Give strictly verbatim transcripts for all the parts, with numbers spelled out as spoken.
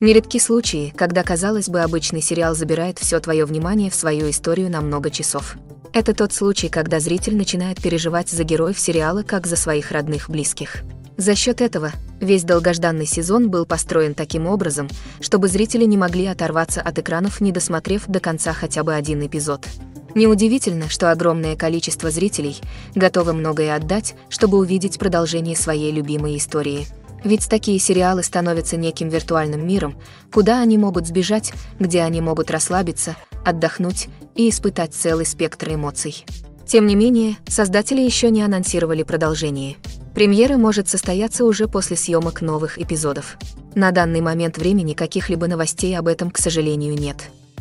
Нередки случаи, когда, казалось бы, обычный сериал забирает все твое внимание в свою историю на много часов. Это тот случай, когда зритель начинает переживать за героев сериала как за своих родных близких. За счет этого весь долгожданный сезон был построен таким образом, чтобы зрители не могли оторваться от экранов, не досмотрев до конца хотя бы один эпизод. Неудивительно, что огромное количество зрителей готовы многое отдать, чтобы увидеть продолжение своей любимой истории. Ведь такие сериалы становятся неким виртуальным миром, куда они могут сбежать, где они могут расслабиться, отдохнуть и испытать целый спектр эмоций. Тем не менее, создатели еще не анонсировали продолжение. Премьера может состояться уже после съемок новых эпизодов. На данный момент времени каких-либо новостей об этом, к сожалению, нет.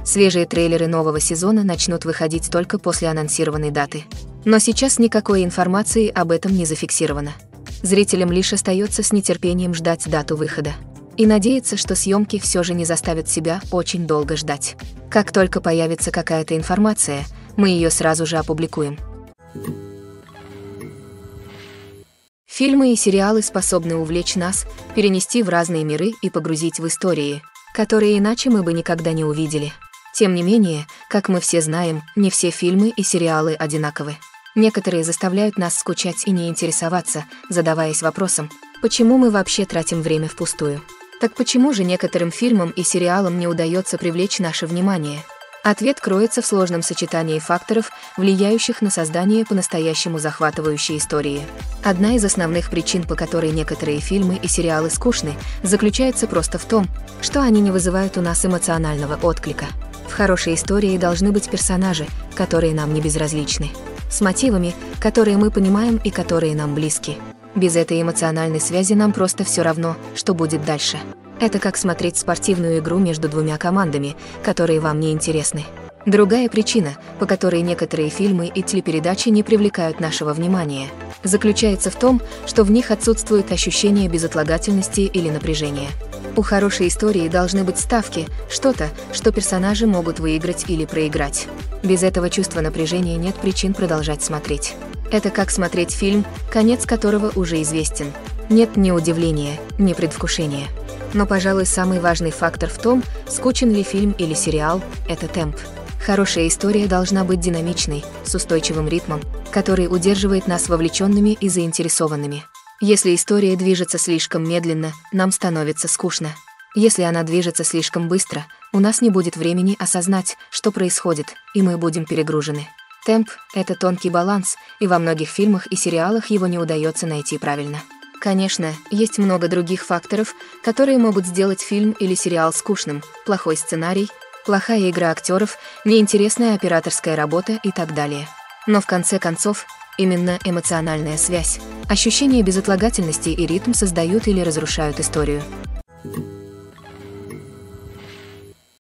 Свежие трейлеры нового сезона начнут выходить только после анонсированной даты. Но сейчас никакой информации об этом не зафиксировано. Зрителям лишь остается с нетерпением ждать дату выхода. И надеяться, что съемки все же не заставят себя очень долго ждать. Как только появится какая-то информация, мы ее сразу же опубликуем. Фильмы и сериалы способны увлечь нас, перенести в разные миры и погрузить в истории, которые иначе мы бы никогда не увидели. Тем не менее, как мы все знаем, не все фильмы и сериалы одинаковы. Некоторые заставляют нас скучать и не интересоваться, задаваясь вопросом, почему мы вообще тратим время впустую. Так почему же некоторым фильмам и сериалам не удается привлечь наше внимание? Ответ кроется в сложном сочетании факторов, влияющих на создание по-настоящему захватывающей истории. Одна из основных причин, по которой некоторые фильмы и сериалы скучны, заключается просто в том, что они не вызывают у нас эмоционального отклика. В хорошей истории должны быть персонажи, которые нам не безразличны, с мотивами, которые мы понимаем и которые нам близки. Без этой эмоциональной связи нам просто все равно, что будет дальше. Это как смотреть спортивную игру между двумя командами, которые вам не интересны. Другая причина, по которой некоторые фильмы и телепередачи не привлекают нашего внимания, заключается в том, что в них отсутствует ощущение безотлагательности или напряжения. У хорошей истории должны быть ставки, что-то, что персонажи могут выиграть или проиграть. Без этого чувства напряжения нет причин продолжать смотреть. Это как смотреть фильм, конец которого уже известен. Нет ни удивления, ни предвкушения. Но, пожалуй, самый важный фактор в том, скучен ли фильм или сериал, это темп. Хорошая история должна быть динамичной, с устойчивым ритмом, который удерживает нас вовлеченными и заинтересованными. Если история движется слишком медленно, нам становится скучно. Если она движется слишком быстро, у нас не будет времени осознать, что происходит, и мы будем перегружены. Темп – это тонкий баланс, и во многих фильмах и сериалах его не удается найти правильно. Конечно, есть много других факторов, которые могут сделать фильм или сериал скучным: плохой сценарий, плохая игра актеров, неинтересная операторская работа и так далее. Но в конце концов, именно эмоциональная связь, ощущение безотлагательности и ритм создают или разрушают историю.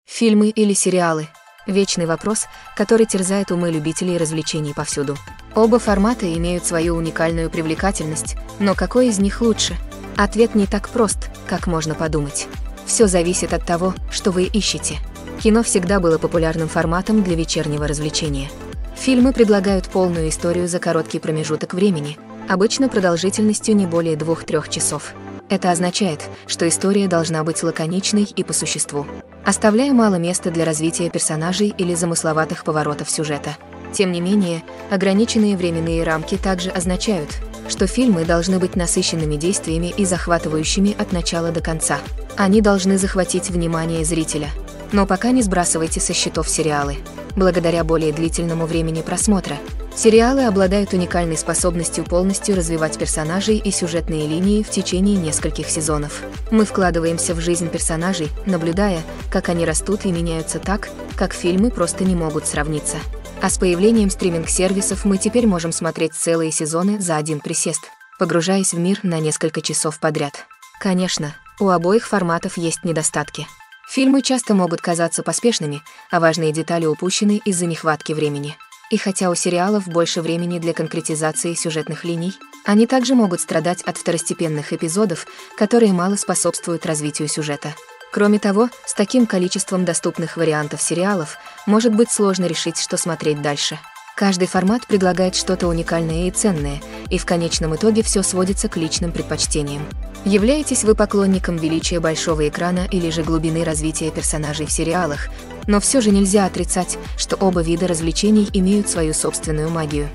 Фильмы или сериалы – вечный вопрос, который терзает умы любителей развлечений повсюду. Оба формата имеют свою уникальную привлекательность, но какой из них лучше? Ответ не так прост, как можно подумать. Все зависит от того, что вы ищете. Кино всегда было популярным форматом для вечернего развлечения. Фильмы предлагают полную историю за короткий промежуток времени, обычно продолжительностью не более двух-трех часов. Это означает, что история должна быть лаконичной и по существу, оставляя мало места для развития персонажей или замысловатых поворотов сюжета. Тем не менее, ограниченные временные рамки также означают, что фильмы должны быть насыщенными действиями и захватывающими от начала до конца. Они должны захватить внимание зрителя. Но пока не сбрасывайте со счетов сериалы. Благодаря более длительному времени просмотра, сериалы обладают уникальной способностью полностью развивать персонажей и сюжетные линии в течение нескольких сезонов. Мы вкладываемся в жизнь персонажей, наблюдая, как они растут и меняются так, как фильмы просто не могут сравниться. А с появлением стриминг-сервисов мы теперь можем смотреть целые сезоны за один присест, погружаясь в мир на несколько часов подряд. Конечно, у обоих форматов есть недостатки. Фильмы часто могут казаться поспешными, а важные детали упущены из-за нехватки времени. И хотя у сериалов больше времени для конкретизации сюжетных линий, они также могут страдать от второстепенных эпизодов, которые мало способствуют развитию сюжета. Кроме того, с таким количеством доступных вариантов сериалов может быть сложно решить, что смотреть дальше. Каждый формат предлагает что-то уникальное и ценное, и в конечном итоге все сводится к личным предпочтениям. Являетесь вы поклонником величия большого экрана или же глубины развития персонажей в сериалах, но все же нельзя отрицать, что оба вида развлечений имеют свою собственную магию.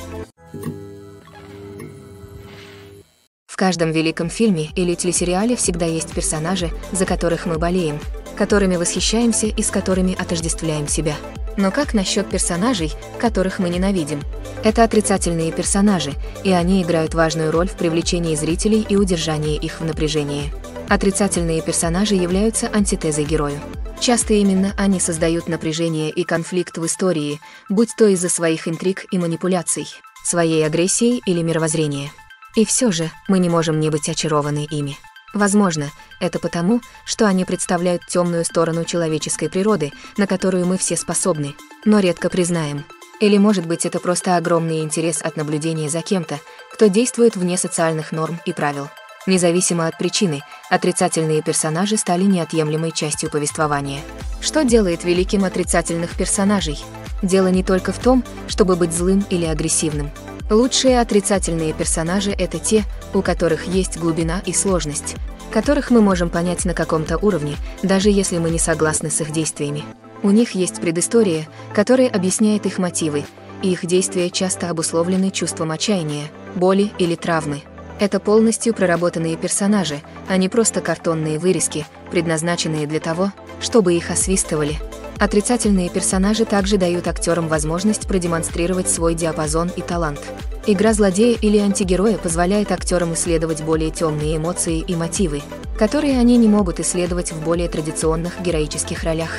В каждом великом фильме или телесериале всегда есть персонажи, за которых мы болеем, которыми восхищаемся и с которыми отождествляем себя. Но как насчет персонажей, которых мы ненавидим? Это отрицательные персонажи, и они играют важную роль в привлечении зрителей и удержании их в напряжении. Отрицательные персонажи являются антитезой герою. Часто именно они создают напряжение и конфликт в истории, будь то из-за своих интриг и манипуляций, своей агрессии или мировоззрения. И все же мы не можем не быть очарованы ими. Возможно, это потому, что они представляют темную сторону человеческой природы, на которую мы все способны, но редко признаем. Или, может быть, это просто огромный интерес от наблюдения за кем-то, кто действует вне социальных норм и правил. Независимо от причины, отрицательные персонажи стали неотъемлемой частью повествования. Что делает великим отрицательных персонажей? Дело не только в том, чтобы быть злым или агрессивным. Лучшие отрицательные персонажи – это те, у которых есть глубина и сложность, которых мы можем понять на каком-то уровне, даже если мы не согласны с их действиями. У них есть предыстория, которая объясняет их мотивы, и их действия часто обусловлены чувством отчаяния, боли или травмы. Это полностью проработанные персонажи, а не просто картонные вырезки, предназначенные для того, чтобы их освистывали. Отрицательные персонажи также дают актерам возможность продемонстрировать свой диапазон и талант. Игра злодея или антигероя позволяет актерам исследовать более темные эмоции и мотивы, которые они не могут исследовать в более традиционных героических ролях.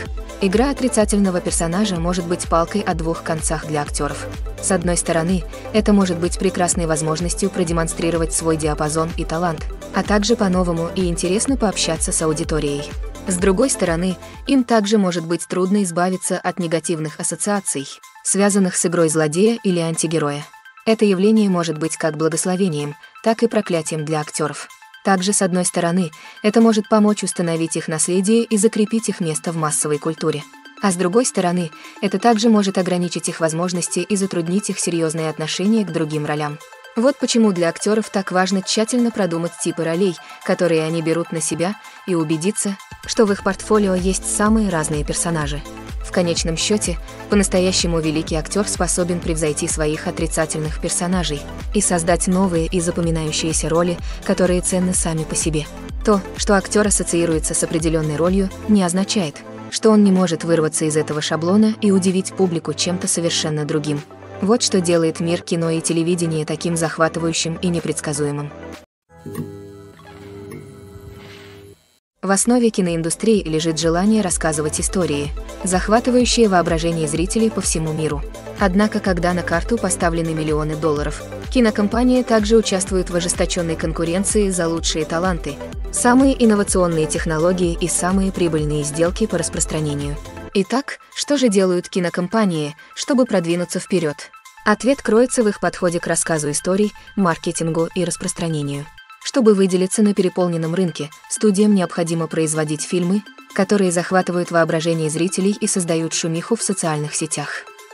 Игра отрицательного персонажа может быть палкой о двух концах для актеров. С одной стороны, это может быть прекрасной возможностью продемонстрировать свой диапазон и талант, а также по-новому и интересно пообщаться с аудиторией. С другой стороны, им также может быть трудно избавиться от негативных ассоциаций, связанных с игрой злодея или антигероя. Это явление может быть как благословением, так и проклятием для актеров. Также, с одной стороны, это может помочь установить их наследие и закрепить их место в массовой культуре. А с другой стороны, это также может ограничить их возможности и затруднить их серьезные отношения к другим ролям. Вот почему для актеров так важно тщательно продумать типы ролей, которые они берут на себя, и убедиться, что в их портфолио есть самые разные персонажи. В конечном счете, по-настоящему великий актер способен превзойти своих отрицательных персонажей и создать новые и запоминающиеся роли, которые ценны сами по себе. То, что актер ассоциируется с определенной ролью, не означает, что он не может вырваться из этого шаблона и удивить публику чем-то совершенно другим. Вот что делает мир кино и телевидения таким захватывающим и непредсказуемым. В основе киноиндустрии лежит желание рассказывать истории, захватывающие воображение зрителей по всему миру. Однако, когда на карту поставлены миллионы долларов, кинокомпании также участвуют в ожесточенной конкуренции за лучшие таланты, самые инновационные технологии и самые прибыльные сделки по распространению. Итак, что же делают кинокомпании, чтобы продвинуться вперед? Ответ кроется в их подходе к рассказу историй, маркетингу и распространению. Чтобы выделиться на переполненном рынке, студиям необходимо производить фильмы, которые захватывают воображение зрителей и создают шумиху в социальных сетях.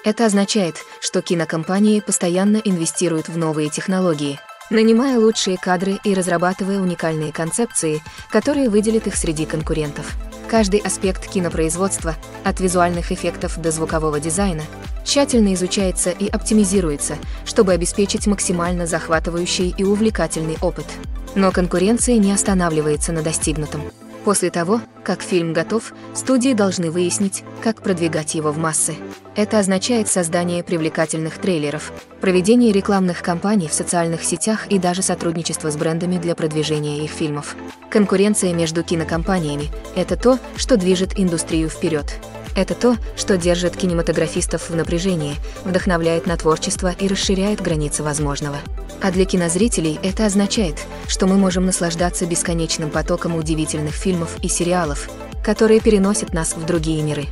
Это означает, что кинокомпании постоянно инвестируют в новые технологии, нанимая лучшие кадры и разрабатывая уникальные концепции, которые выделят их среди конкурентов. Каждый аспект кинопроизводства, от визуальных эффектов до звукового дизайна, тщательно изучается и оптимизируется, чтобы обеспечить максимально захватывающий и увлекательный опыт. Но конкуренция не останавливается на достигнутом. После того, как фильм готов, студии должны выяснить, как продвигать его в массы. Это означает создание привлекательных трейлеров, проведение рекламных кампаний в социальных сетях и даже сотрудничество с брендами для продвижения их фильмов. Конкуренция между кинокомпаниями – это то, что движет индустрию вперед. Это то, что держит кинематографистов в напряжении, вдохновляет на творчество и расширяет границы возможного. А для кинозрителей это означает, что мы можем наслаждаться бесконечным потоком удивительных фильмов и сериалов, которые переносят нас в другие миры.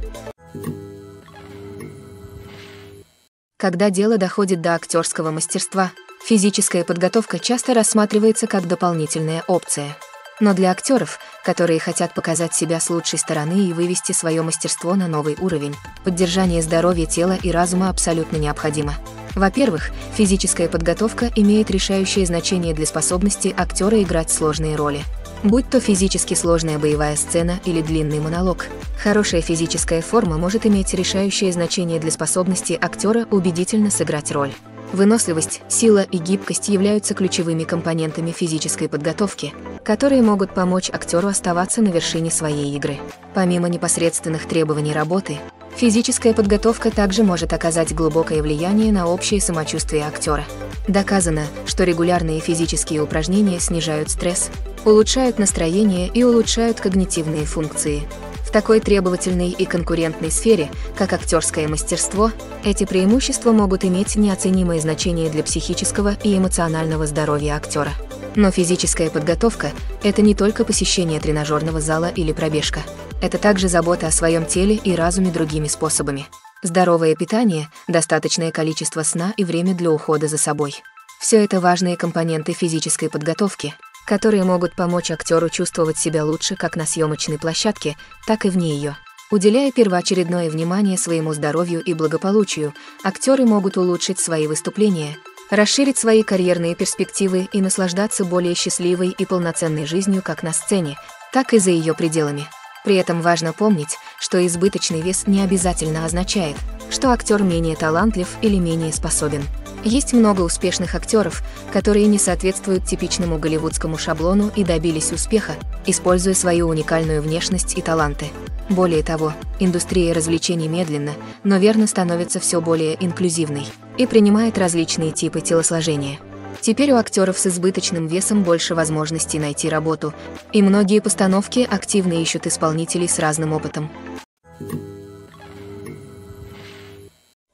Когда дело доходит до актерского мастерства, физическая подготовка часто рассматривается как дополнительная опция. Но для актеров, которые хотят показать себя с лучшей стороны и вывести свое мастерство на новый уровень, поддержание здоровья тела и разума абсолютно необходимо. Во-первых, физическая подготовка имеет решающее значение для способности актера играть сложные роли. Будь то физически сложная боевая сцена или длинный монолог, хорошая физическая форма может иметь решающее значение для способности актера убедительно сыграть роль. Выносливость, сила и гибкость являются ключевыми компонентами физической подготовки, которые могут помочь актеру оставаться на вершине своей игры. Помимо непосредственных требований работы, физическая подготовка также может оказать глубокое влияние на общее самочувствие актера. Доказано, что регулярные физические упражнения снижают стресс, улучшают настроение и улучшают когнитивные функции. В такой требовательной и конкурентной сфере, как актерское мастерство, эти преимущества могут иметь неоценимое значение для психического и эмоционального здоровья актера. Но физическая подготовка – это не только посещение тренажерного зала или пробежка. Это также забота о своем теле и разуме другими способами. Здоровое питание, достаточное количество сна и время для ухода за собой. Все это важные компоненты физической подготовки, которые могут помочь актеру чувствовать себя лучше как на съемочной площадке, так и вне ее. Уделяя первоочередное внимание своему здоровью и благополучию, актеры могут улучшить свои выступления, расширить свои карьерные перспективы и наслаждаться более счастливой и полноценной жизнью как на сцене, так и за ее пределами. При этом важно помнить, что избыточный вес не обязательно означает, что актер менее талантлив или менее способен. Есть много успешных актеров, которые не соответствуют типичному голливудскому шаблону и добились успеха, используя свою уникальную внешность и таланты. Более того, индустрия развлечений медленно, но верно становится все более инклюзивной и принимает различные типы телосложения. Теперь у актеров с избыточным весом больше возможностей найти работу, и многие постановки активно ищут исполнителей с разным опытом.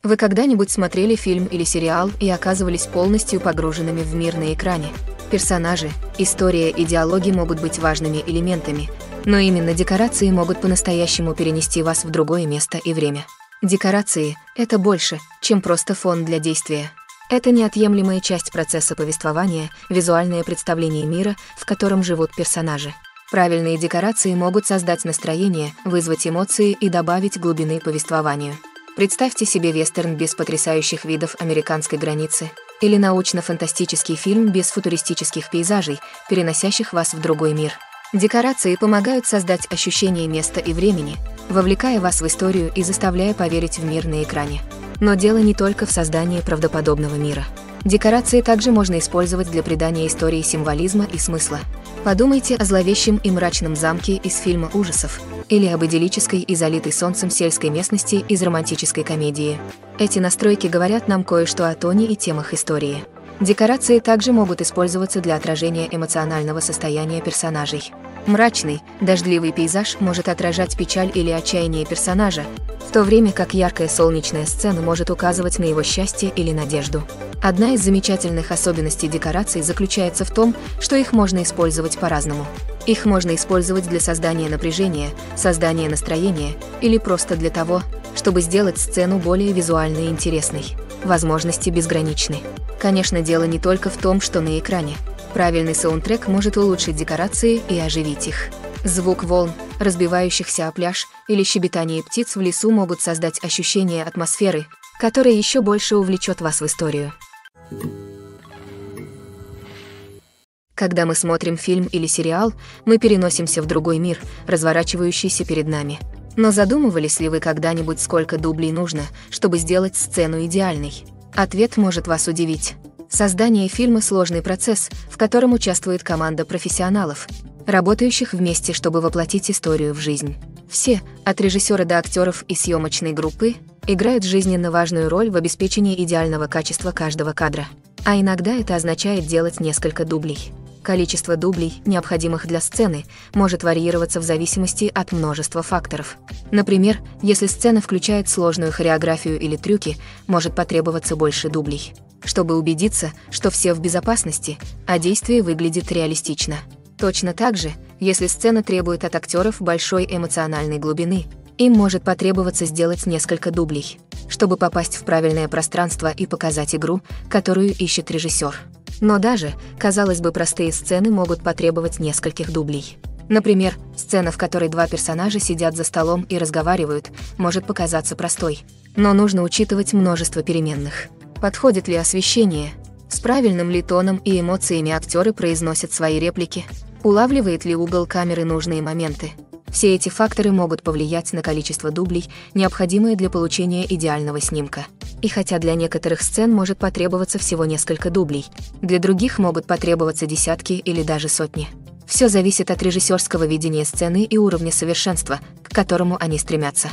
Вы когда-нибудь смотрели фильм или сериал и оказывались полностью погруженными в мир на экране? Персонажи, история и диалоги могут быть важными элементами, но именно декорации могут по-настоящему перенести вас в другое место и время. Декорации – это больше, чем просто фон для действия. Это неотъемлемая часть процесса повествования, визуальное представление мира, в котором живут персонажи. Правильные декорации могут создать настроение, вызвать эмоции и добавить глубины повествованию. Представьте себе вестерн без потрясающих видов американской границы или научно-фантастический фильм без футуристических пейзажей, переносящих вас в другой мир. Декорации помогают создать ощущение места и времени, вовлекая вас в историю и заставляя поверить в мир на экране. Но дело не только в создании правдоподобного мира. Декорации также можно использовать для придания истории символизма и смысла. Подумайте о зловещем и мрачном замке из фильма ужасов или об идиллической и залитой солнцем сельской местности из романтической комедии. Эти настройки говорят нам кое-что о тоне и темах истории. Декорации также могут использоваться для отражения эмоционального состояния персонажей. Мрачный, дождливый пейзаж может отражать печаль или отчаяние персонажа, в то время как яркая солнечная сцена может указывать на его счастье или надежду. Одна из замечательных особенностей декораций заключается в том, что их можно использовать по-разному. Их можно использовать для создания напряжения, создания настроения или просто для того, чтобы сделать сцену более визуально интересной. Возможности безграничны. Конечно, дело не только в том, что на экране. Правильный саундтрек может улучшить декорации и оживить их. Звук волн, разбивающихся о пляж, или щебетание птиц в лесу могут создать ощущение атмосферы, которое еще больше увлечет вас в историю. Когда мы смотрим фильм или сериал, мы переносимся в другой мир, разворачивающийся перед нами. Но задумывались ли вы когда-нибудь, сколько дублей нужно, чтобы сделать сцену идеальной? Ответ может вас удивить. Создание фильма – сложный процесс, в котором участвует команда профессионалов, работающих вместе, чтобы воплотить историю в жизнь. Все, от режиссера до актеров и съемочной группы, играют жизненно важную роль в обеспечении идеального качества каждого кадра. А иногда это означает делать несколько дублей. Количество дублей, необходимых для сцены, может варьироваться в зависимости от множества факторов. Например, если сцена включает сложную хореографию или трюки, может потребоваться больше дублей, чтобы убедиться, что все в безопасности, а действие выглядит реалистично. Точно так же, если сцена требует от актеров большой эмоциональной глубины, им может потребоваться сделать несколько дублей, чтобы попасть в правильное пространство и показать игру, которую ищет режиссер. Но даже, казалось бы, простые сцены могут потребовать нескольких дублей. Например, сцена, в которой два персонажа сидят за столом и разговаривают, может показаться простой, но нужно учитывать множество переменных. Подходит ли освещение? С правильным ли тоном и эмоциями актеры произносят свои реплики? улавливает ли угол камеры нужные моменты. Все эти факторы могут повлиять на количество дублей, необходимые для получения идеального снимка. И хотя для некоторых сцен может потребоваться всего несколько дублей, для других могут потребоваться десятки или даже сотни. Все зависит от режиссерского видения сцены и уровня совершенства, к которому они стремятся.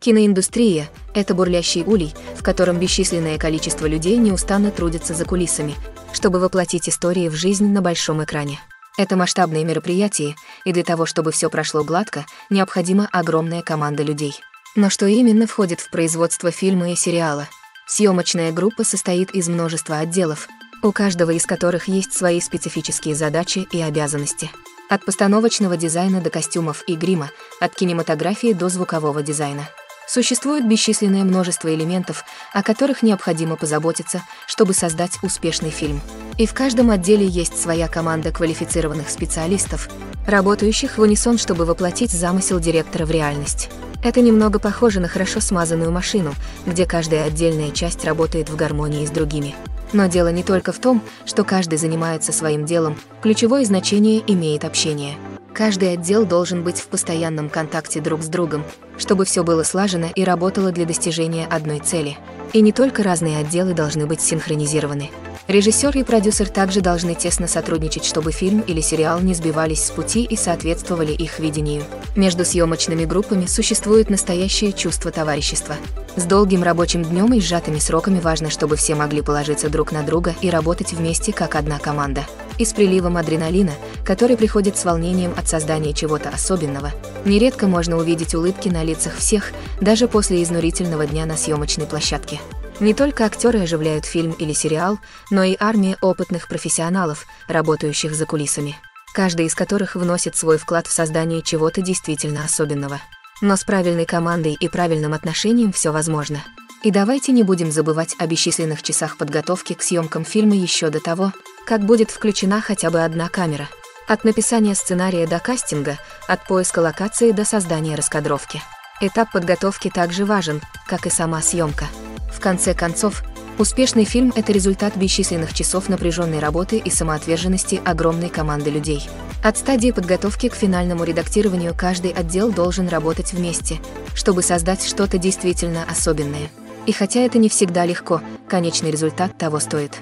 Киноиндустрия – это бурлящий улей, в котором бесчисленное количество людей неустанно трудятся за кулисами, чтобы воплотить истории в жизнь на большом экране. Это масштабные мероприятия, и для того, чтобы все прошло гладко, необходима огромная команда людей. Но что именно входит в производство фильма и сериала? Съемочная группа состоит из множества отделов, у каждого из которых есть свои специфические задачи и обязанности. От постановочного дизайна до костюмов и грима, от кинематографии до звукового дизайна. Существует бесчисленное множество элементов, о которых необходимо позаботиться, чтобы создать успешный фильм. И в каждом отделе есть своя команда квалифицированных специалистов, работающих в унисон, чтобы воплотить замысел директора в реальность. Это немного похоже на хорошо смазанную машину, где каждая отдельная часть работает в гармонии с другими. Но дело не только в том, что каждый занимается своим делом, ключевое значение имеет общение. Каждый отдел должен быть в постоянном контакте друг с другом, чтобы все было слажено и работало для достижения одной цели. И не только разные отделы должны быть синхронизированы. Режиссер и продюсер также должны тесно сотрудничать, чтобы фильм или сериал не сбивались с пути и соответствовали их видению. Между съемочными группами существует настоящее чувство товарищества. С долгим рабочим днем и сжатыми сроками важно, чтобы все могли положиться друг на друга и работать вместе как одна команда. И с приливом адреналина, который приходит с волнением от создания чего-то особенного, нередко можно увидеть улыбки на лицах всех, даже после изнурительного дня на съемочной площадке. Не только актеры оживляют фильм или сериал, но и армия опытных профессионалов, работающих за кулисами, каждый из которых вносит свой вклад в создание чего-то действительно особенного. Но с правильной командой и правильным отношением все возможно. И давайте не будем забывать о бесчисленных часах подготовки к съемкам фильма еще до того, как будет включена хотя бы одна камера. От написания сценария до кастинга, от поиска локации до создания раскадровки. Этап подготовки также важен, как и сама съемка. В конце концов, успешный фильм – это результат бесчисленных часов напряженной работы и самоотверженности огромной команды людей. От стадии подготовки к финальному редактированию каждый отдел должен работать вместе, чтобы создать что-то действительно особенное. И хотя это не всегда легко, конечный результат того стоит.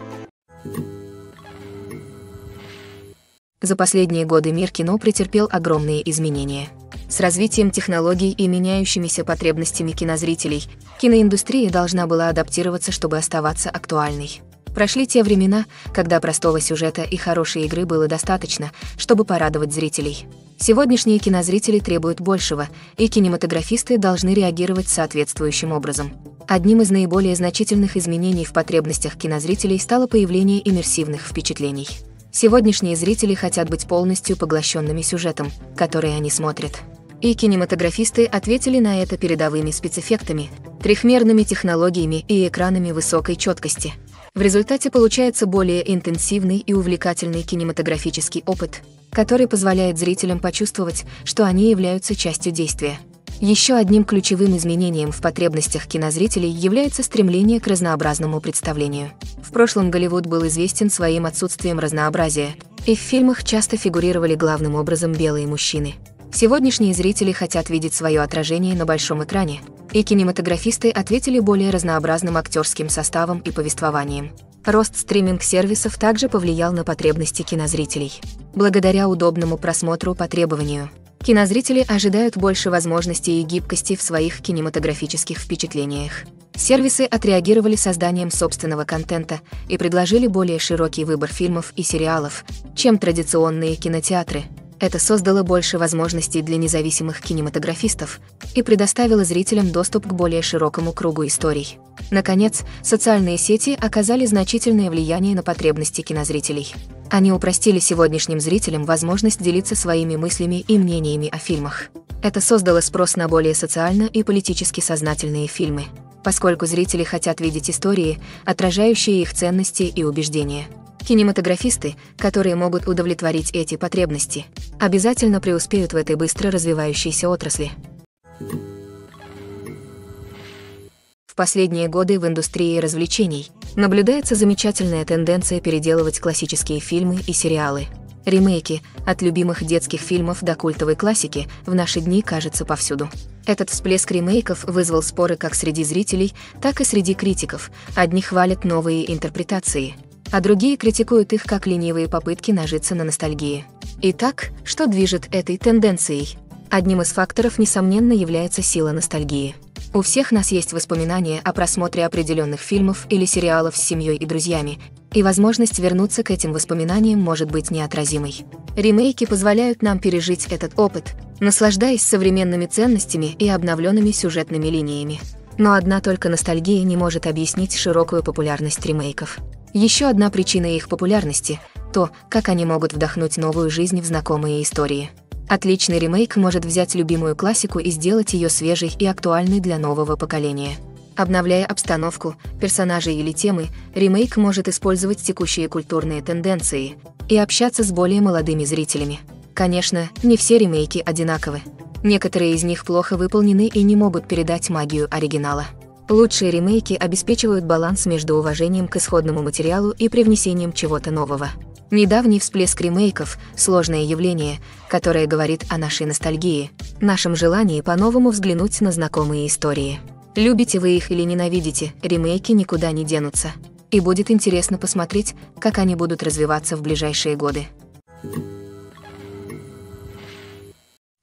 За последние годы мир кино претерпел огромные изменения. С развитием технологий и меняющимися потребностями кинозрителей, киноиндустрия должна была адаптироваться, чтобы оставаться актуальной. Прошли те времена, когда простого сюжета и хорошей игры было достаточно, чтобы порадовать зрителей. Сегодняшние кинозрители требуют большего, и кинематографисты должны реагировать соответствующим образом. Одним из наиболее значительных изменений в потребностях кинозрителей стало появление иммерсивных впечатлений. Сегодняшние зрители хотят быть полностью поглощенными сюжетом, который они смотрят. И кинематографисты ответили на это передовыми спецэффектами, трехмерными технологиями и экранами высокой четкости. В результате получается более интенсивный и увлекательный кинематографический опыт, который позволяет зрителям почувствовать, что они являются частью действия. Еще одним ключевым изменением в потребностях кинозрителей является стремление к разнообразному представлению. В прошлом Голливуд был известен своим отсутствием разнообразия, и в фильмах часто фигурировали главным образом белые мужчины. Сегодняшние зрители хотят видеть свое отражение на большом экране, и кинематографисты ответили более разнообразным актерским составом и повествованием. Рост стриминг-сервисов также повлиял на потребности кинозрителей. Благодаря удобному просмотру по требованию, кинозрители ожидают больше возможностей и гибкости в своих кинематографических впечатлениях. Сервисы отреагировали созданием собственного контента и предложили более широкий выбор фильмов и сериалов, чем традиционные кинотеатры. Это создало больше возможностей для независимых кинематографистов и предоставило зрителям доступ к более широкому кругу историй. Наконец, социальные сети оказали значительное влияние на потребности кинозрителей. Они упростили сегодняшним зрителям возможность делиться своими мыслями и мнениями о фильмах. Это создало спрос на более социально и политически сознательные фильмы, поскольку зрители хотят видеть истории, отражающие их ценности и убеждения. Кинематографисты, которые могут удовлетворить эти потребности, обязательно преуспеют в этой быстро развивающейся отрасли. В последние годы в индустрии развлечений наблюдается замечательная тенденция переделывать классические фильмы и сериалы. Ремейки, от любимых детских фильмов до культовой классики, в наши дни кажется повсюду. Этот всплеск ремейков вызвал споры как среди зрителей, так и среди критиков. Одни хвалят новые интерпретации, а другие критикуют их как ленивые попытки нажиться на ностальгии. Итак, что движет этой тенденцией? Одним из факторов, несомненно, является сила ностальгии. У всех нас есть воспоминания о просмотре определенных фильмов или сериалов с семьей и друзьями, и возможность вернуться к этим воспоминаниям может быть неотразимой. Ремейки позволяют нам пережить этот опыт, наслаждаясь современными ценностями и обновленными сюжетными линиями. Но одна только ностальгия не может объяснить широкую популярность ремейков. Еще одна причина их популярности – то, как они могут вдохнуть новую жизнь в знакомые истории. Отличный ремейк может взять любимую классику и сделать ее свежей и актуальной для нового поколения. Обновляя обстановку, персонажей или темы, ремейк может использовать текущие культурные тенденции и общаться с более молодыми зрителями. Конечно, не все ремейки одинаковы. Некоторые из них плохо выполнены и не могут передать магию оригинала. Лучшие ремейки обеспечивают баланс между уважением к исходному материалу и привнесением чего-то нового. Недавний всплеск ремейков – сложное явление, которое говорит о нашей ностальгии, нашем желании по-новому взглянуть на знакомые истории. Любите вы их или ненавидите, ремейки никуда не денутся. И будет интересно посмотреть, как они будут развиваться в ближайшие годы.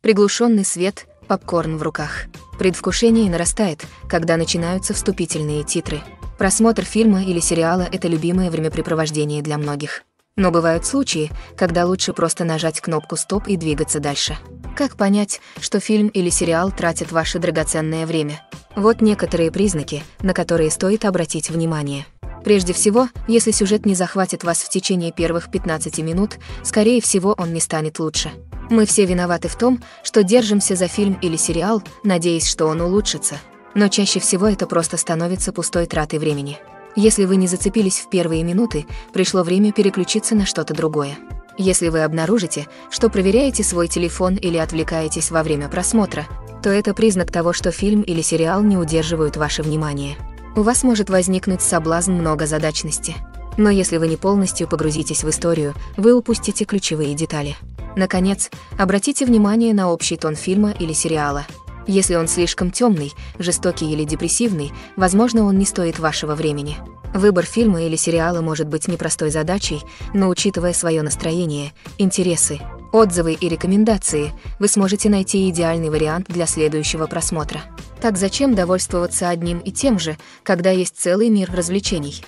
Приглушенный свет, попкорн в руках. Предвкушение нарастает, когда начинаются вступительные титры. Просмотр фильма или сериала – это любимое времяпрепровождение для многих. Но бывают случаи, когда лучше просто нажать кнопку «Стоп» и двигаться дальше. Как понять, что фильм или сериал тратят ваше драгоценное время? Вот некоторые признаки, на которые стоит обратить внимание. Прежде всего, если сюжет не захватит вас в течение первых пятнадцати минут, скорее всего, он не станет лучше. Мы все виноваты в том, что держимся за фильм или сериал, надеясь, что он улучшится. Но чаще всего это просто становится пустой тратой времени. Если вы не зацепились в первые минуты, пришло время переключиться на что-то другое. Если вы обнаружите, что проверяете свой телефон или отвлекаетесь во время просмотра, то это признак того, что фильм или сериал не удерживают ваше внимание. У вас может возникнуть соблазн многозадачности. Но если вы не полностью погрузитесь в историю, вы упустите ключевые детали. Наконец, обратите внимание на общий тон фильма или сериала. Если он слишком темный, жестокий или депрессивный, возможно, он не стоит вашего времени. Выбор фильма или сериала может быть непростой задачей, но учитывая свое настроение, интересы, отзывы и рекомендации, вы сможете найти идеальный вариант для следующего просмотра. Так зачем довольствоваться одним и тем же, когда есть целый мир развлечений?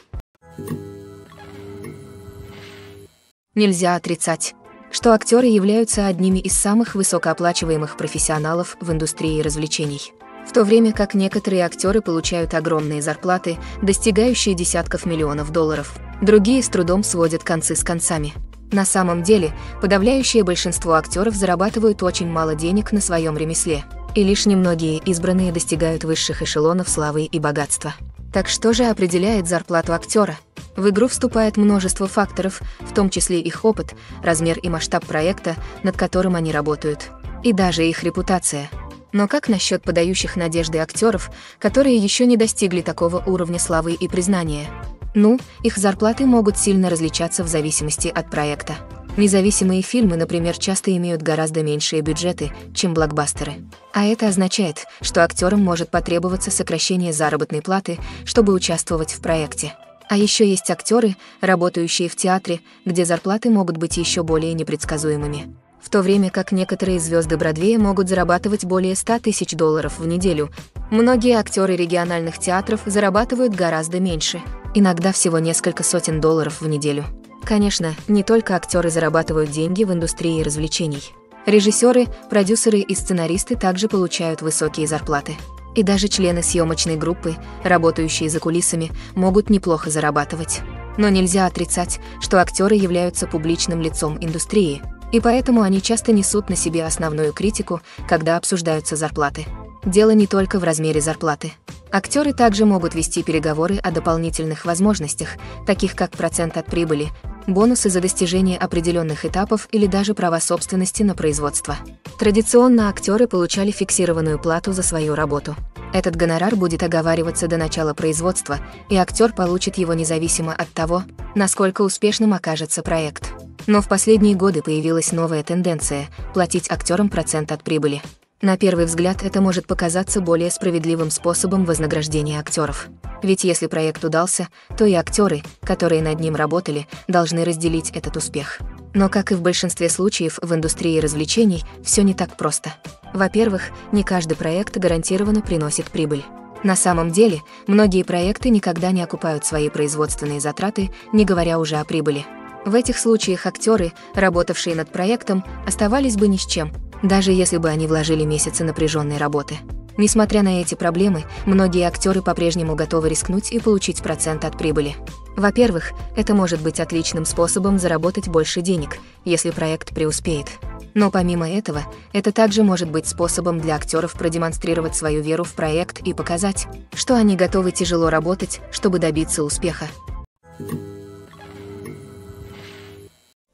Нельзя отрицать, что актеры являются одними из самых высокооплачиваемых профессионалов в индустрии развлечений. В то время как некоторые актеры получают огромные зарплаты, достигающие десятков миллионов долларов, другие с трудом сводят концы с концами. На самом деле, подавляющее большинство актеров зарабатывают очень мало денег на своем ремесле, и лишь немногие избранные достигают высших эшелонов славы и богатства. Так что же определяет зарплату актера? В игру вступает множество факторов, в том числе их опыт, размер и масштаб проекта, над которым они работают, и даже их репутация. Но как насчет подающих надежды актеров, которые еще не достигли такого уровня славы и признания? Ну, их зарплаты могут сильно различаться в зависимости от проекта. Независимые фильмы, например, часто имеют гораздо меньшие бюджеты, чем блокбастеры. А это означает, что актерам может потребоваться сокращение заработной платы, чтобы участвовать в проекте. А еще есть актеры, работающие в театре, где зарплаты могут быть еще более непредсказуемыми. В то время как некоторые звезды Бродвея могут зарабатывать более ста тысяч долларов в неделю, многие актеры региональных театров зарабатывают гораздо меньше, иногда всего несколько сотен долларов в неделю. Конечно, не только актеры зарабатывают деньги в индустрии развлечений. Режиссеры, продюсеры и сценаристы также получают высокие зарплаты. И даже члены съемочной группы, работающие за кулисами, могут неплохо зарабатывать. Но нельзя отрицать, что актеры являются публичным лицом индустрии, и поэтому они часто несут на себе основную критику, когда обсуждаются зарплаты. Дело не только в размере зарплаты. Актеры также могут вести переговоры о дополнительных возможностях, таких как процент от прибыли, бонусы за достижение определенных этапов или даже права собственности на производство. Традиционно актеры получали фиксированную плату за свою работу. Этот гонорар будет оговариваться до начала производства, и актер получит его независимо от того, насколько успешным окажется проект. Но в последние годы появилась новая тенденция – платить актерам процент от прибыли. На первый взгляд это может показаться более справедливым способом вознаграждения актеров. Ведь если проект удался, то и актеры, которые над ним работали, должны разделить этот успех. Но, как и в большинстве случаев в индустрии развлечений, все не так просто. Во-первых, не каждый проект гарантированно приносит прибыль. На самом деле, многие проекты никогда не окупают свои производственные затраты, не говоря уже о прибыли. В этих случаях актеры, работавшие над проектом, оставались бы ни с чем, даже если бы они вложили месяцы напряженной работы. Несмотря на эти проблемы, многие актеры по-прежнему готовы рискнуть и получить процент от прибыли. Во-первых, это может быть отличным способом заработать больше денег, если проект преуспеет. Но помимо этого, это также может быть способом для актеров продемонстрировать свою веру в проект и показать, что они готовы тяжело работать, чтобы добиться успеха.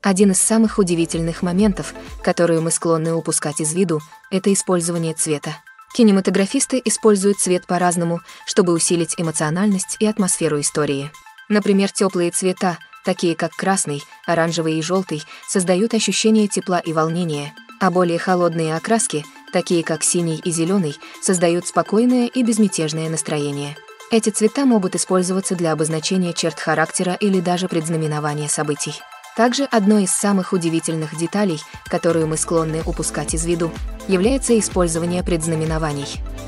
Один из самых удивительных моментов, которые мы склонны упускать из виду, это использование цвета. Кинематографисты используют цвет по-разному, чтобы усилить эмоциональность и атмосферу истории. Например, теплые цвета, такие как красный, оранжевый и желтый, создают ощущение тепла и волнения, а более холодные окраски, такие как синий и зеленый, создают спокойное и безмятежное настроение. Эти цвета могут использоваться для обозначения черт характера или даже предзнаменования событий. Также одной из самых удивительных деталей, которую мы склонны упускать из виду, является использование предзнаменований.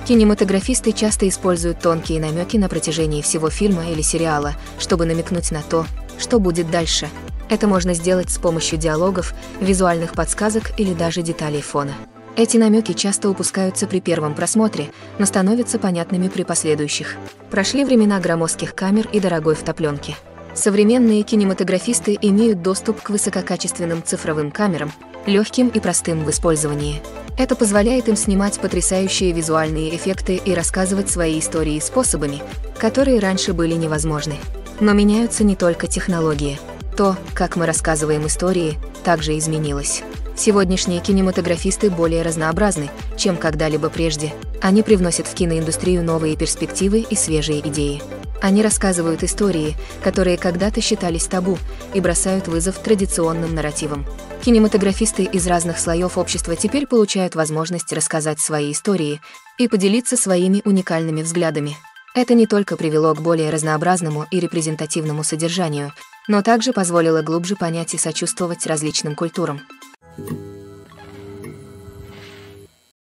Кинематографисты часто используют тонкие намеки на протяжении всего фильма или сериала, чтобы намекнуть на то, что будет дальше. Это можно сделать с помощью диалогов, визуальных подсказок или даже деталей фона. Эти намеки часто упускаются при первом просмотре, но становятся понятными при последующих. Прошли времена громоздких камер и дорогой втопленки. Современные кинематографисты имеют доступ к высококачественным цифровым камерам, легким и простым в использовании. Это позволяет им снимать потрясающие визуальные эффекты и рассказывать свои истории способами, которые раньше были невозможны. Но меняются не только технологии. То, как мы рассказываем истории, также изменилось. Сегодняшние кинематографисты более разнообразны, чем когда-либо прежде. Они привносят в киноиндустрию новые перспективы и свежие идеи. Они рассказывают истории, которые когда-то считались табу, и бросают вызов традиционным нарративам. Кинематографисты из разных слоев общества теперь получают возможность рассказать свои истории и поделиться своими уникальными взглядами. Это не только привело к более разнообразному и репрезентативному содержанию, но также позволило глубже понять и сочувствовать различным культурам.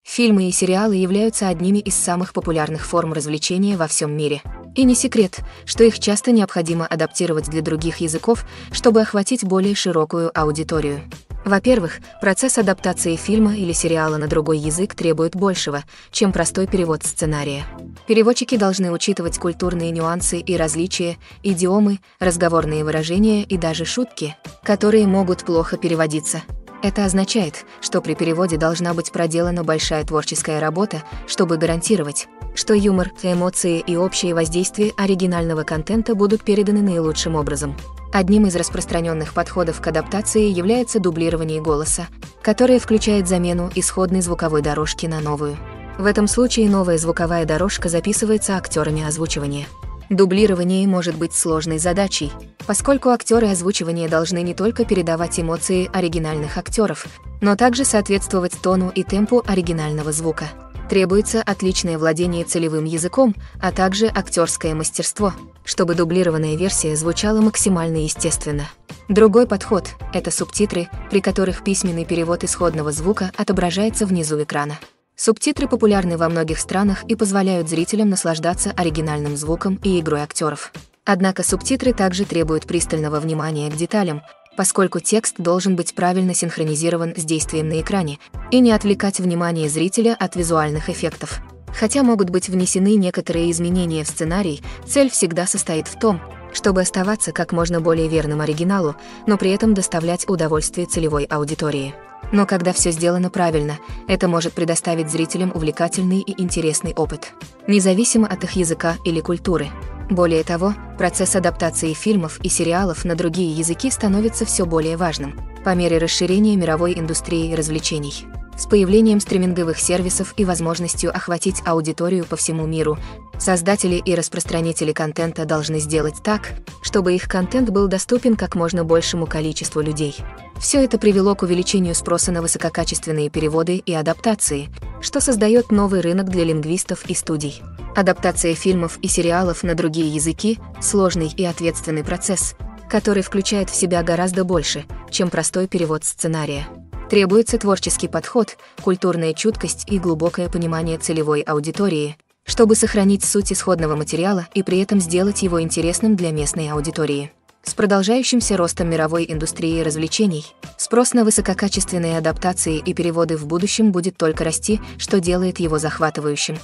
Фильмы и сериалы являются одними из самых популярных форм развлечения во всем мире. И не секрет, что их часто необходимо адаптировать для других языков, чтобы охватить более широкую аудиторию. Во-первых, процесс адаптации фильма или сериала на другой язык требует большего, чем простой перевод сценария. Переводчики должны учитывать культурные нюансы и различия, идиомы, разговорные выражения и даже шутки, которые могут плохо переводиться. Это означает, что при переводе должна быть проделана большая творческая работа, чтобы гарантировать, что юмор, эмоции и общее воздействие оригинального контента будут переданы наилучшим образом. Одним из распространенных подходов к адаптации является дублирование голоса, которое включает замену исходной звуковой дорожки на новую. В этом случае новая звуковая дорожка записывается актерами озвучивания. Дублирование может быть сложной задачей, поскольку актеры озвучивания должны не только передавать эмоции оригинальных актеров, но также соответствовать тону и темпу оригинального звука. Требуется отличное владение целевым языком, а также актерское мастерство, чтобы дублированная версия звучала максимально естественно. Другой подход – это субтитры, при которых письменный перевод исходного звука отображается внизу экрана. Субтитры популярны во многих странах и позволяют зрителям наслаждаться оригинальным звуком и игрой актеров. Однако субтитры также требуют пристального внимания к деталям, поскольку текст должен быть правильно синхронизирован с действием на экране и не отвлекать внимание зрителя от визуальных эффектов. Хотя могут быть внесены некоторые изменения в сценарий, цель всегда состоит в том, чтобы оставаться как можно более верным оригиналу, но при этом доставлять удовольствие целевой аудитории. Но когда все сделано правильно, это может предоставить зрителям увлекательный и интересный опыт, независимо от их языка или культуры. Более того, процесс адаптации фильмов и сериалов на другие языки становится все более важным по мере расширения мировой индустрии развлечений. С появлением стриминговых сервисов и возможностью охватить аудиторию по всему миру, создатели и распространители контента должны сделать так, чтобы их контент был доступен как можно большему количеству людей. Все это привело к увеличению спроса на высококачественные переводы и адаптации, что создает новый рынок для лингвистов и студий. Адаптация фильмов и сериалов на другие языки – сложный и ответственный процесс, который включает в себя гораздо больше, чем простой перевод сценария. Требуется творческий подход, культурная чуткость и глубокое понимание целевой аудитории, чтобы сохранить суть исходного материала и при этом сделать его интересным для местной аудитории. С продолжающимся ростом мировой индустрии развлечений, спрос на высококачественные адаптации и переводы в будущем будет только расти, что делает его захватывающим.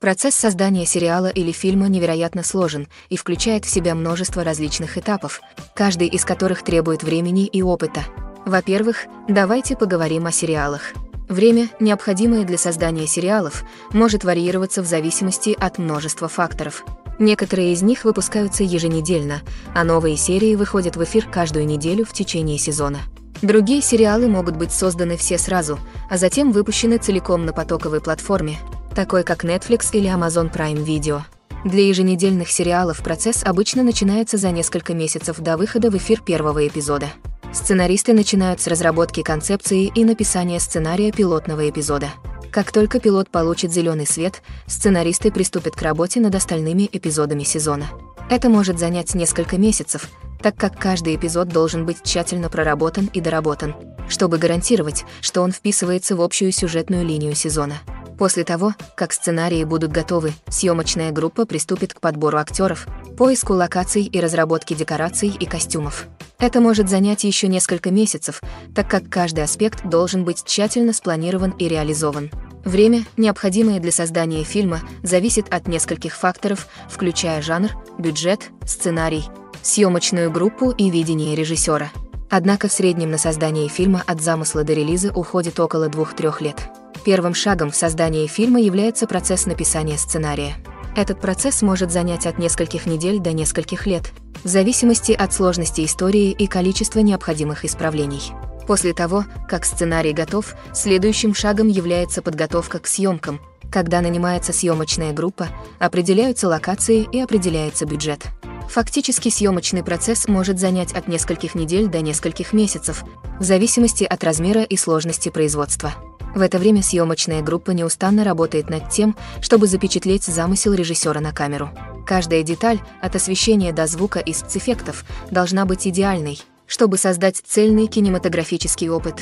Процесс создания сериала или фильма невероятно сложен и включает в себя множество различных этапов, каждый из которых требует времени и опыта. Во-первых, давайте поговорим о сериалах. Время, необходимое для создания сериалов, может варьироваться в зависимости от множества факторов. Некоторые из них выпускаются еженедельно, а новые серии выходят в эфир каждую неделю в течение сезона. Другие сериалы могут быть созданы все сразу, а затем выпущены целиком на потоковой платформе, такой как Netflix или Amazon Prime Video. Для еженедельных сериалов процесс обычно начинается за несколько месяцев до выхода в эфир первого эпизода. Сценаристы начинают с разработки концепции и написания сценария пилотного эпизода. Как только пилот получит зеленый свет, сценаристы приступят к работе над остальными эпизодами сезона. Это может занять несколько месяцев, так как каждый эпизод должен быть тщательно проработан и доработан, чтобы гарантировать, что он вписывается в общую сюжетную линию сезона. После того, как сценарии будут готовы, съемочная группа приступит к подбору актеров, поиску локаций и разработке декораций и костюмов. Это может занять еще несколько месяцев, так как каждый аспект должен быть тщательно спланирован и реализован. Время, необходимое для создания фильма, зависит от нескольких факторов, включая жанр, бюджет, сценарий, съемочную группу и видение режиссера. Однако в среднем на создание фильма от замысла до релиза уходит около двух-трех лет. Первым шагом в создании фильма является процесс написания сценария. Этот процесс может занять от нескольких недель до нескольких лет, в зависимости от сложности истории и количества необходимых исправлений. После того, как сценарий готов, следующим шагом является подготовка к съемкам, когда нанимается съемочная группа, определяются локации и определяется бюджет. Фактически съемочный процесс может занять от нескольких недель до нескольких месяцев, в зависимости от размера и сложности производства. В это время съемочная группа неустанно работает над тем, чтобы запечатлеть замысел режиссера на камеру. Каждая деталь, от освещения до звука и спецэффектов, должна быть идеальной, чтобы создать цельный кинематографический опыт.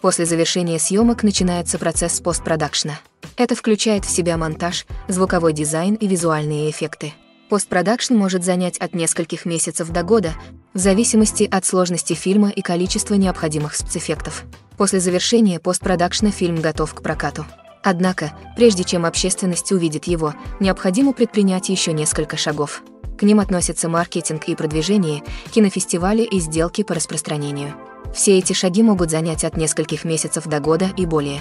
После завершения съемок начинается процесс постпродакшна. Это включает в себя монтаж, звуковой дизайн и визуальные эффекты. Постпродакшн может занять от нескольких месяцев до года, в зависимости от сложности фильма и количества необходимых спецэффектов. После завершения постпродакшна фильм готов к прокату. Однако, прежде чем общественность увидит его, необходимо предпринять еще несколько шагов. К ним относятся маркетинг и продвижение, кинофестивали и сделки по распространению. Все эти шаги могут занять от нескольких месяцев до года и более.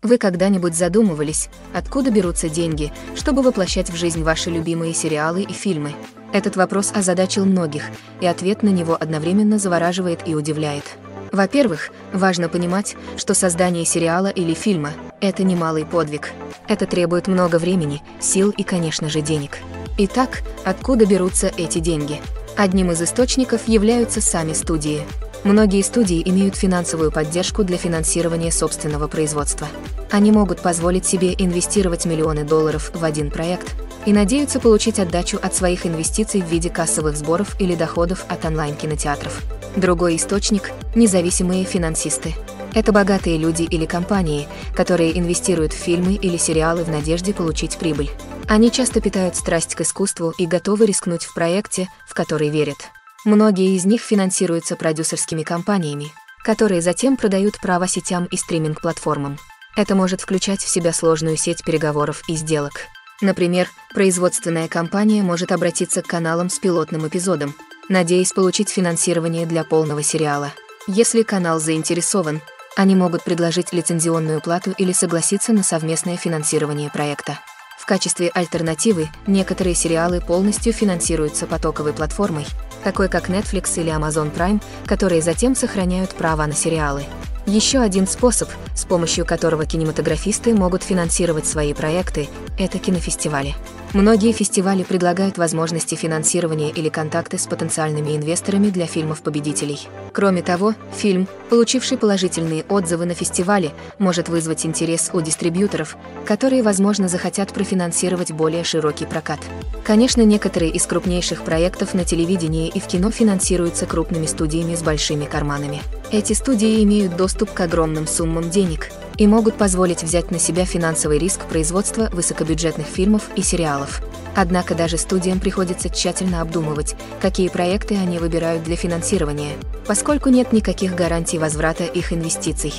Вы когда-нибудь задумывались, откуда берутся деньги, чтобы воплощать в жизнь ваши любимые сериалы и фильмы? Этот вопрос озадачил многих, и ответ на него одновременно завораживает и удивляет. Во-первых, важно понимать, что создание сериала или фильма – это немалый подвиг. Это требует много времени, сил и, конечно же, денег. Итак, откуда берутся эти деньги? Одним из источников являются сами студии. Многие студии имеют финансовую поддержку для финансирования собственного производства. Они могут позволить себе инвестировать миллионы долларов в один проект и надеются получить отдачу от своих инвестиций в виде кассовых сборов или доходов от онлайн-кинотеатров. Другой источник – независимые финансисты. Это богатые люди или компании, которые инвестируют в фильмы или сериалы в надежде получить прибыль. Они часто питают страсть к искусству и готовы рискнуть в проекте, в который верят. Многие из них финансируются продюсерскими компаниями, которые затем продают права сетям и стриминг-платформам. Это может включать в себя сложную сеть переговоров и сделок. Например, производственная компания может обратиться к каналам с пилотным эпизодом, надеясь получить финансирование для полного сериала. Если канал заинтересован, они могут предложить лицензионную плату или согласиться на совместное финансирование проекта. В качестве альтернативы некоторые сериалы полностью финансируются потоковой платформой, такой как Netflix или Amazon Prime, которые затем сохраняют права на сериалы. Еще один способ, с помощью которого кинематографисты могут финансировать свои проекты, это кинофестивали. Многие фестивали предлагают возможности финансирования или контакты с потенциальными инвесторами для фильмов-победителей. Кроме того, фильм, получивший положительные отзывы на фестивале, может вызвать интерес у дистрибьюторов, которые, возможно, захотят профинансировать более широкий прокат. Конечно, некоторые из крупнейших проектов на телевидении и в кино финансируются крупными студиями с большими карманами. Эти студии имеют доступ к огромным суммам денег и могут позволить взять на себя финансовый риск производства высокобюджетных фильмов и сериалов. Однако даже студиям приходится тщательно обдумывать, какие проекты они выбирают для финансирования, поскольку нет никаких гарантий возврата их инвестиций.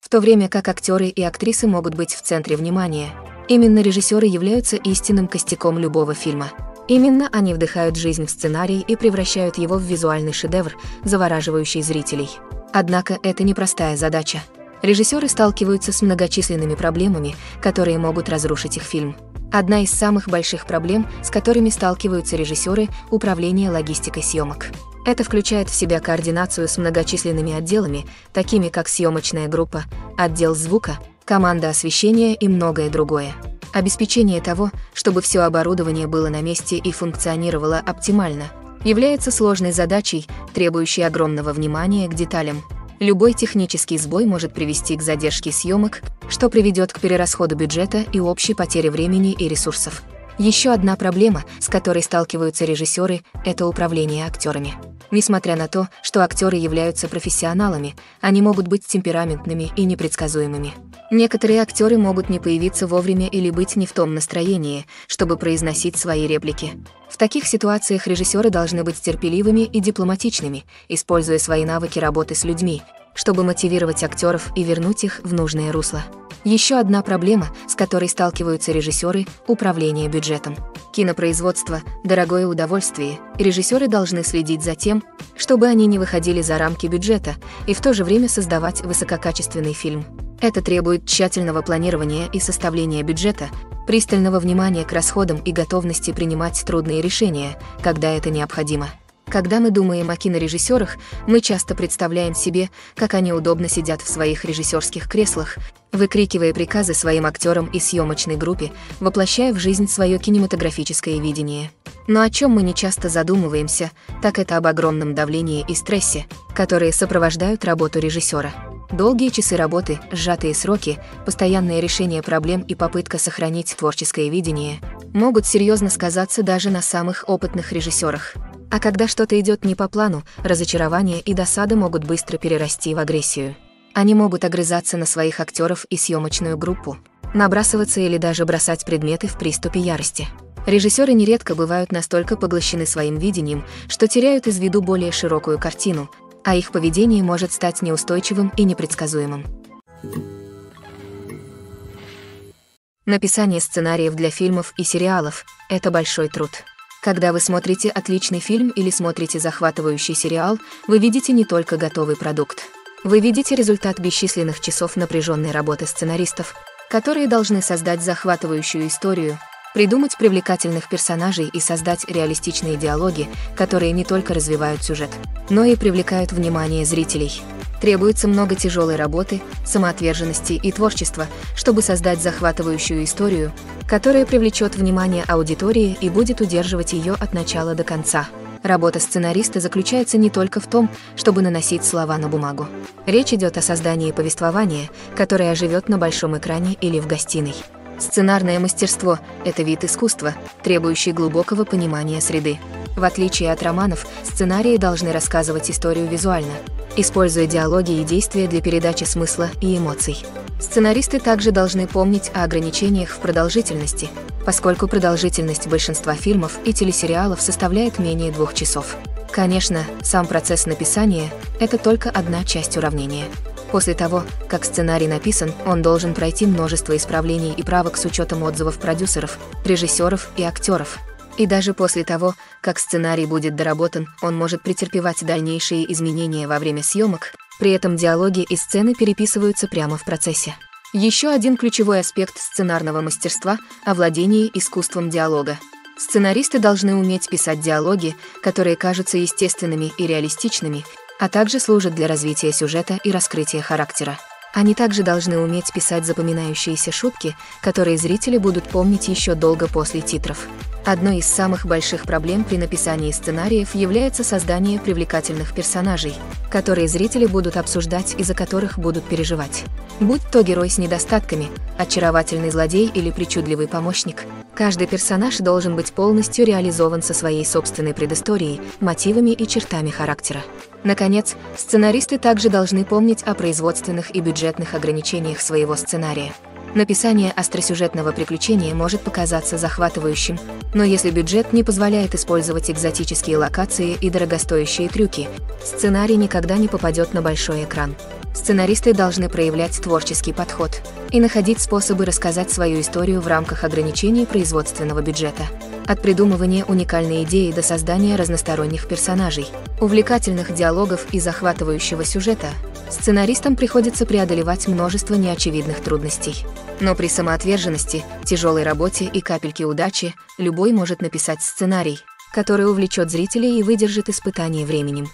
В то время как актеры и актрисы могут быть в центре внимания, именно режиссеры являются истинным костяком любого фильма. Именно они вдыхают жизнь в сценарий и превращают его в визуальный шедевр, завораживающий зрителей. Однако это непростая задача. Режиссеры сталкиваются с многочисленными проблемами, которые могут разрушить их фильм. Одна из самых больших проблем, с которыми сталкиваются режиссеры, — управление логистикой съемок. Это включает в себя координацию с многочисленными отделами, такими как съемочная группа, отдел звука, команда освещения и многое другое. Обеспечение того, чтобы все оборудование было на месте и функционировало оптимально, является сложной задачей, требующей огромного внимания к деталям. Любой технический сбой может привести к задержке съемок, что приведет к перерасходу бюджета и общей потере времени и ресурсов. Еще одна проблема, с которой сталкиваются режиссеры, это управление актерами. Несмотря на то, что актеры являются профессионалами, они могут быть темпераментными и непредсказуемыми. Некоторые актеры могут не появиться вовремя или быть не в том настроении, чтобы произносить свои реплики. В таких ситуациях режиссеры должны быть терпеливыми и дипломатичными, используя свои навыки работы с людьми, чтобы мотивировать актеров и вернуть их в нужное русло. Еще одна проблема, с которой сталкиваются режиссеры – управление бюджетом. Кинопроизводство – дорогое удовольствие, режиссеры должны следить за тем, чтобы они не выходили за рамки бюджета и в то же время создавать высококачественный фильм. Это требует тщательного планирования и составления бюджета, пристального внимания к расходам и готовности принимать трудные решения, когда это необходимо. Когда мы думаем о кинорежиссерах, мы часто представляем себе, как они удобно сидят в своих режиссерских креслах, выкрикивая приказы своим актерам и съемочной группе, воплощая в жизнь свое кинематографическое видение. Но о чем мы не часто задумываемся, так это об огромном давлении и стрессе, которые сопровождают работу режиссера. Долгие часы работы, сжатые сроки, постоянное решение проблем и попытка сохранить творческое видение могут серьезно сказаться даже на самых опытных режиссерах. А когда что-то идет не по плану, разочарование и досада могут быстро перерасти в агрессию. Они могут огрызаться на своих актеров и съемочную группу, набрасываться или даже бросать предметы в приступе ярости. Режиссеры нередко бывают настолько поглощены своим видением, что теряют из виду более широкую картину, а их поведение может стать неустойчивым и непредсказуемым. Написание сценариев для фильмов и сериалов – это большой труд. Когда вы смотрите отличный фильм или смотрите захватывающий сериал, вы видите не только готовый продукт. Вы видите результат бесчисленных часов напряженной работы сценаристов, которые должны создать захватывающую историю, придумать привлекательных персонажей и создать реалистичные диалоги, которые не только развивают сюжет, но и привлекают внимание зрителей. Требуется много тяжелой работы, самоотверженности и творчества, чтобы создать захватывающую историю, которая привлечет внимание аудитории и будет удерживать ее от начала до конца. Работа сценариста заключается не только в том, чтобы наносить слова на бумагу. Речь идет о создании повествования, которое оживет на большом экране или в гостиной. Сценарное мастерство – это вид искусства, требующий глубокого понимания среды. В отличие от романов, сценарии должны рассказывать историю визуально, используя диалоги и действия для передачи смысла и эмоций. Сценаристы также должны помнить о ограничениях в продолжительности, поскольку продолжительность большинства фильмов и телесериалов составляет менее двух часов. Конечно, сам процесс написания – это только одна часть уравнения. После того, как сценарий написан, он должен пройти множество исправлений и правок с учетом отзывов продюсеров, режиссеров и актеров. И даже после того, как сценарий будет доработан, он может претерпевать дальнейшие изменения во время съемок, при этом диалоги и сцены переписываются прямо в процессе. Еще один ключевой аспект сценарного мастерства – овладение искусством диалога. Сценаристы должны уметь писать диалоги, которые кажутся естественными и реалистичными, а также служат для развития сюжета и раскрытия характера. Они также должны уметь писать запоминающиеся шутки, которые зрители будут помнить еще долго после титров. Одной из самых больших проблем при написании сценариев является создание привлекательных персонажей, которые зрители будут обсуждать и за которых будут переживать. Будь то герой с недостатками, очаровательный злодей или причудливый помощник, каждый персонаж должен быть полностью реализован со своей собственной предысторией, мотивами и чертами характера. Наконец, сценаристы также должны помнить о производственных и бюджетных ограничениях своего сценария. Написание остросюжетного приключения может показаться захватывающим, но если бюджет не позволяет использовать экзотические локации и дорогостоящие трюки, сценарий никогда не попадет на большой экран. Сценаристы должны проявлять творческий подход и находить способы рассказать свою историю в рамках ограничений производственного бюджета. От придумывания уникальной идеи до создания разносторонних персонажей, увлекательных диалогов и захватывающего сюжета, сценаристам приходится преодолевать множество неочевидных трудностей. Но при самоотверженности, тяжелой работе и капельке удачи любой может написать сценарий, который увлечет зрителей и выдержит испытание временем.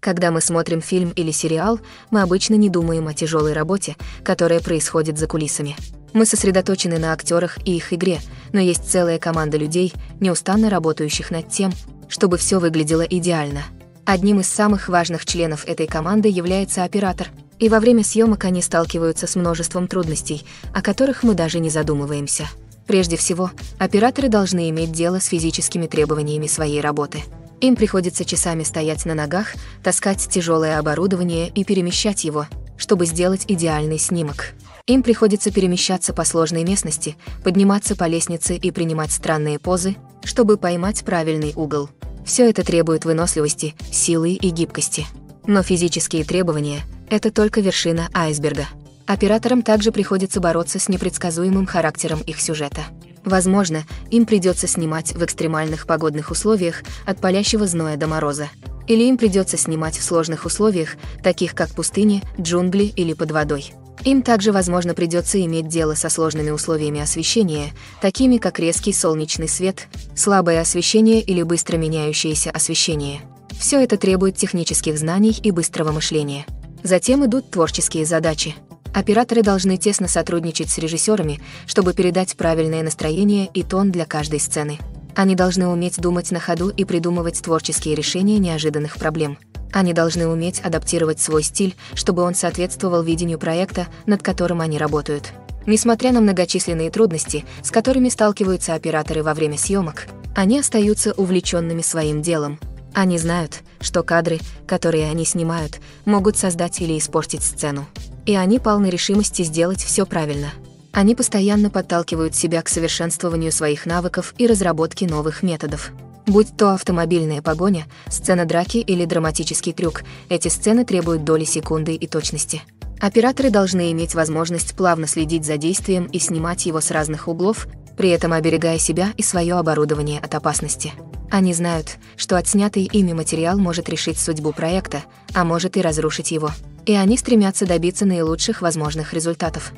Когда мы смотрим фильм или сериал, мы обычно не думаем о тяжелой работе, которая происходит за кулисами. Мы сосредоточены на актерах и их игре, но есть целая команда людей, неустанно работающих над тем, чтобы все выглядело идеально. Одним из самых важных членов этой команды является оператор, и во время съемок они сталкиваются с множеством трудностей, о которых мы даже не задумываемся. Прежде всего, операторы должны иметь дело с физическими требованиями своей работы. Им приходится часами стоять на ногах, таскать тяжелое оборудование и перемещать его, чтобы сделать идеальный снимок. Им приходится перемещаться по сложной местности, подниматься по лестнице и принимать странные позы, чтобы поймать правильный угол. Все это требует выносливости, силы и гибкости. Но физические требования – это только вершина айсберга. Операторам также приходится бороться с непредсказуемым характером их сюжета. Возможно, им придется снимать в экстремальных погодных условиях, от палящего зноя до мороза. Или им придется снимать в сложных условиях, таких как пустыни, джунгли или под водой. Им также, возможно, придется иметь дело со сложными условиями освещения, такими как резкий солнечный свет, слабое освещение или быстро меняющееся освещение. Все это требует технических знаний и быстрого мышления. Затем идут творческие задачи. Операторы должны тесно сотрудничать с режиссерами, чтобы передать правильное настроение и тон для каждой сцены. Они должны уметь думать на ходу и придумывать творческие решения неожиданных проблем. Они должны уметь адаптировать свой стиль, чтобы он соответствовал видению проекта, над которым они работают. Несмотря на многочисленные трудности, с которыми сталкиваются операторы во время съемок, они остаются увлеченными своим делом. Они знают, что кадры, которые они снимают, могут создать или испортить сцену. И они полны решимости сделать все правильно. Они постоянно подталкивают себя к совершенствованию своих навыков и разработке новых методов. Будь то автомобильная погоня, сцена драки или драматический трюк, эти сцены требуют доли секунды и точности. Операторы должны иметь возможность плавно следить за действием и снимать его с разных углов, при этом оберегая себя и свое оборудование от опасности. Они знают, что отснятый ими материал может решить судьбу проекта, а может и разрушить его. И они стремятся добиться наилучших возможных результатов.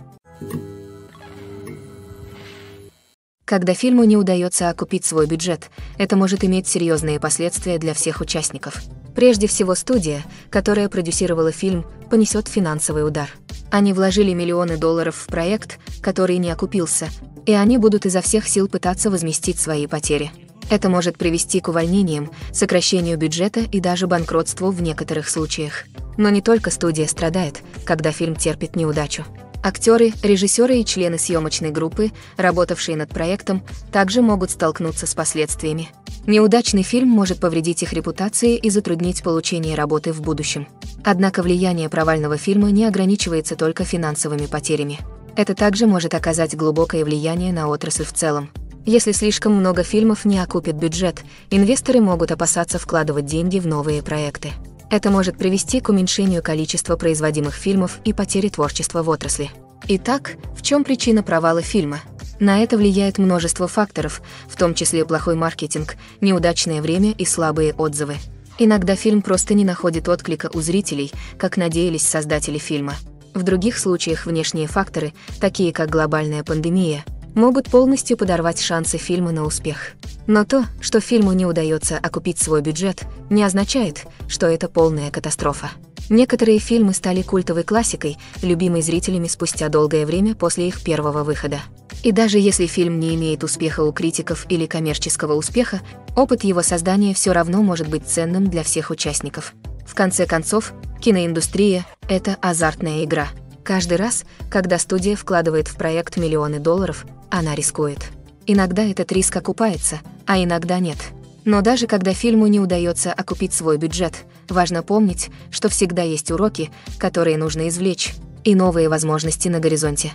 Когда фильму не удается окупить свой бюджет, это может иметь серьезные последствия для всех участников. Прежде всего, студия, которая продюсировала фильм, понесет финансовый удар. Они вложили миллионы долларов в проект, который не окупился, и они будут изо всех сил пытаться возместить свои потери. Это может привести к увольнениям, сокращению бюджета и даже банкротству в некоторых случаях. Но не только студия страдает, когда фильм терпит неудачу. Актеры, режиссеры и члены съемочной группы, работавшие над проектом, также могут столкнуться с последствиями. Неудачный фильм может повредить их репутации и затруднить получение работы в будущем. Однако влияние провального фильма не ограничивается только финансовыми потерями. Это также может оказать глубокое влияние на отрасль в целом. Если слишком много фильмов не окупит бюджет, инвесторы могут опасаться вкладывать деньги в новые проекты. Это может привести к уменьшению количества производимых фильмов и потере творчества в отрасли. Итак, в чем причина провала фильма? На это влияет множество факторов, в том числе плохой маркетинг, неудачное время и слабые отзывы. Иногда фильм просто не находит отклика у зрителей, как надеялись создатели фильма. В других случаях внешние факторы, такие как глобальная пандемия, могут полностью подорвать шансы фильма на успех. Но то, что фильму не удается окупить свой бюджет, не означает, что это полная катастрофа. Некоторые фильмы стали культовой классикой, любимой зрителями спустя долгое время после их первого выхода. И даже если фильм не имеет успеха у критиков или коммерческого успеха, опыт его создания все равно может быть ценным для всех участников. В конце концов, киноиндустрия – это азартная игра. Каждый раз, когда студия вкладывает в проект миллионы долларов, она рискует. Иногда этот риск окупается, а иногда нет. Но даже когда фильму не удается окупить свой бюджет, важно помнить, что всегда есть уроки, которые нужно извлечь, и новые возможности на горизонте.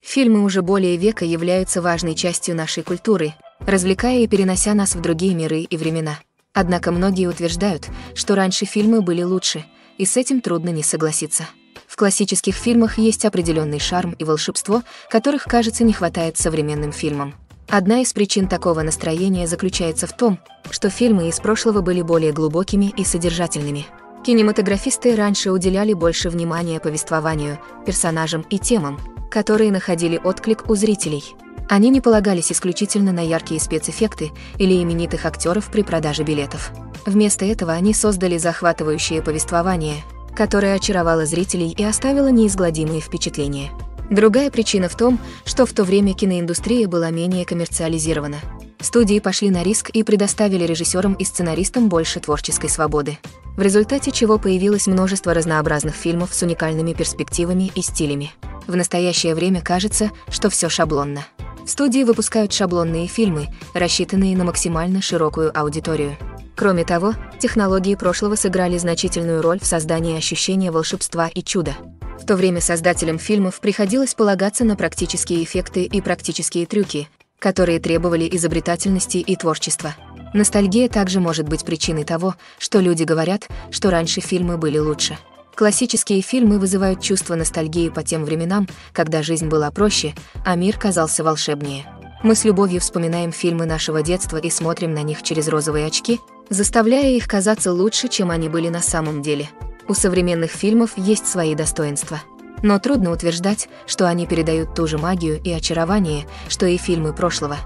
Фильмы уже более века являются важной частью нашей культуры, развлекая и перенося нас в другие миры и времена. Однако многие утверждают, что раньше фильмы были лучше, и с этим трудно не согласиться. В классических фильмах есть определенный шарм и волшебство, которых, кажется, не хватает современным фильмам. Одна из причин такого настроения заключается в том, что фильмы из прошлого были более глубокими и содержательными. Кинематографисты раньше уделяли больше внимания повествованию, персонажам и темам, которые находили отклик у зрителей. Они не полагались исключительно на яркие спецэффекты или именитых актеров при продаже билетов. Вместо этого они создали захватывающее повествование, которое очаровало зрителей и оставило неизгладимые впечатления. Другая причина в том, что в то время киноиндустрия была менее коммерциализирована. Студии пошли на риск и предоставили режиссерам и сценаристам больше творческой свободы, в результате чего появилось множество разнообразных фильмов с уникальными перспективами и стилями. В настоящее время кажется, что все шаблонно. Студии выпускают шаблонные фильмы, рассчитанные на максимально широкую аудиторию. Кроме того, технологии прошлого сыграли значительную роль в создании ощущения волшебства и чуда. В то время создателям фильмов приходилось полагаться на практические эффекты и практические трюки, которые требовали изобретательности и творчества. Ностальгия также может быть причиной того, что люди говорят, что раньше фильмы были лучше. Классические фильмы вызывают чувство ностальгии по тем временам, когда жизнь была проще, а мир казался волшебнее. Мы с любовью вспоминаем фильмы нашего детства и смотрим на них через розовые очки, заставляя их казаться лучше, чем они были на самом деле. У современных фильмов есть свои достоинства. Но трудно утверждать, что они передают ту же магию и очарование, что и фильмы прошлого.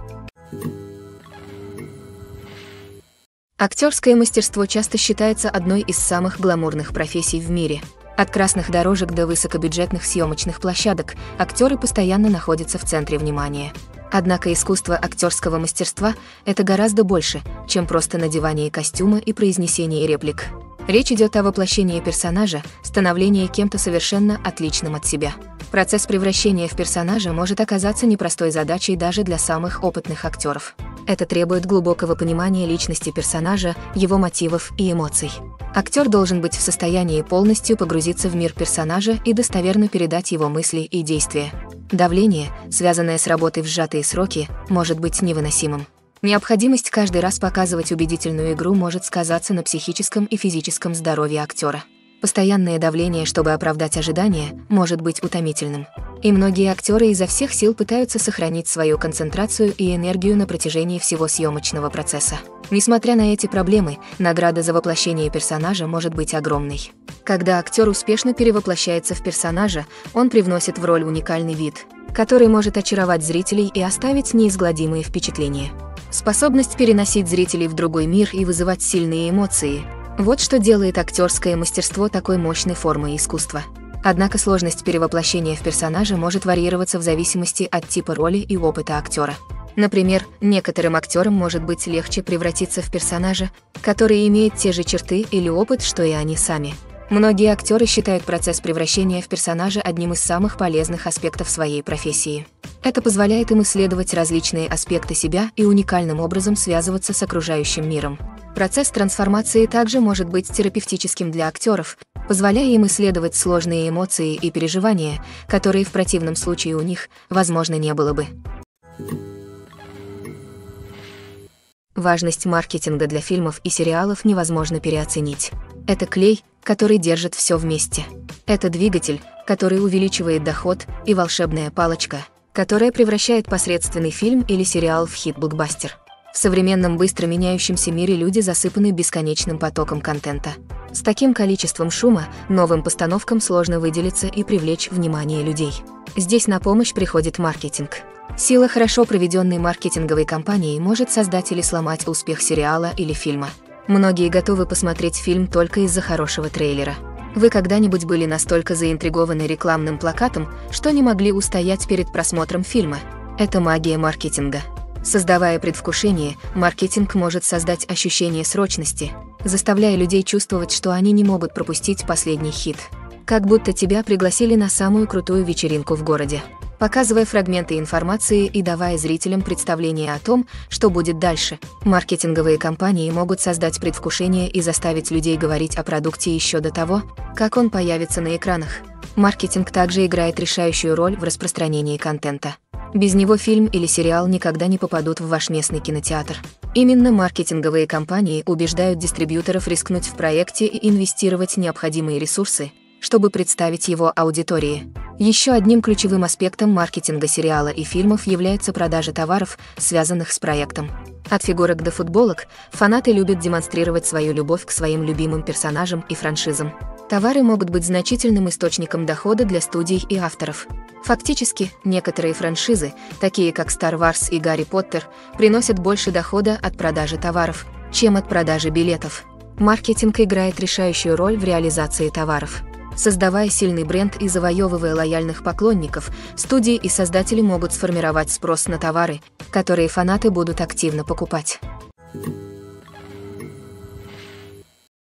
Актерское мастерство часто считается одной из самых гламурных профессий в мире. От красных дорожек до высокобюджетных съемочных площадок актеры постоянно находятся в центре внимания. Однако искусство актерского мастерства – это гораздо больше, чем просто надевание костюма и произнесение реплик. Речь идет о воплощении персонажа, становлении кем-то совершенно отличным от себя. Процесс превращения в персонажа может оказаться непростой задачей даже для самых опытных актеров. Это требует глубокого понимания личности персонажа, его мотивов и эмоций. Актер должен быть в состоянии полностью погрузиться в мир персонажа и достоверно передать его мысли и действия. Давление, связанное с работой в сжатые сроки, может быть невыносимым. Необходимость каждый раз показывать убедительную игру может сказаться на психическом и физическом здоровье актера. Постоянное давление, чтобы оправдать ожидания, может быть утомительным. И многие актеры изо всех сил пытаются сохранить свою концентрацию и энергию на протяжении всего съемочного процесса. Несмотря на эти проблемы, награда за воплощение персонажа может быть огромной. Когда актер успешно перевоплощается в персонажа, он привносит в роль уникальный вид, который может очаровать зрителей и оставить неизгладимые впечатления. Способность переносить зрителей в другой мир и вызывать сильные эмоции – вот что делает актерское мастерство такой мощной формой искусства. Однако сложность перевоплощения в персонажа может варьироваться в зависимости от типа роли и опыта актера. Например, некоторым актерам может быть легче превратиться в персонажа, который имеет те же черты или опыт, что и они сами. Многие актеры считают процесс превращения в персонажа одним из самых полезных аспектов своей профессии. Это позволяет им исследовать различные аспекты себя и уникальным образом связываться с окружающим миром. Процесс трансформации также может быть терапевтическим для актеров, позволяя им исследовать сложные эмоции и переживания, которые в противном случае у них, возможно, не было бы. Важность маркетинга для фильмов и сериалов невозможно переоценить. Это клей, который держит все вместе. Это двигатель, который увеличивает доход, и волшебная палочка, которая превращает посредственный фильм или сериал в хит-блокбастер. В современном быстро меняющемся мире люди засыпаны бесконечным потоком контента. С таким количеством шума новым постановкам сложно выделиться и привлечь внимание людей. Здесь на помощь приходит маркетинг. Сила хорошо проведенной маркетинговой кампании может создать или сломать успех сериала или фильма. Многие готовы посмотреть фильм только из-за хорошего трейлера. Вы когда-нибудь были настолько заинтригованы рекламным плакатом, что не могли устоять перед просмотром фильма? Это магия маркетинга. Создавая предвкушение, маркетинг может создать ощущение срочности, заставляя людей чувствовать, что они не могут пропустить последний хит. Как будто тебя пригласили на самую крутую вечеринку в городе. Показывая фрагменты информации и давая зрителям представление о том, что будет дальше, маркетинговые компании могут создать предвкушение и заставить людей говорить о продукте еще до того, как он появится на экранах. Маркетинг также играет решающую роль в распространении контента. Без него фильм или сериал никогда не попадут в ваш местный кинотеатр. Именно маркетинговые компании убеждают дистрибьюторов рискнуть в проекте и инвестировать необходимые ресурсы, чтобы представить его аудитории. Еще одним ключевым аспектом маркетинга сериала и фильмов является продажа товаров, связанных с проектом. От фигурок до футболок фанаты любят демонстрировать свою любовь к своим любимым персонажам и франшизам. Товары могут быть значительным источником дохода для студий и авторов. Фактически, некоторые франшизы, такие как Star Wars и Гарри Поттер, приносят больше дохода от продажи товаров, чем от продажи билетов. Маркетинг играет решающую роль в реализации товаров. Создавая сильный бренд и завоевывая лояльных поклонников, студии и создатели могут сформировать спрос на товары, которые фанаты будут активно покупать.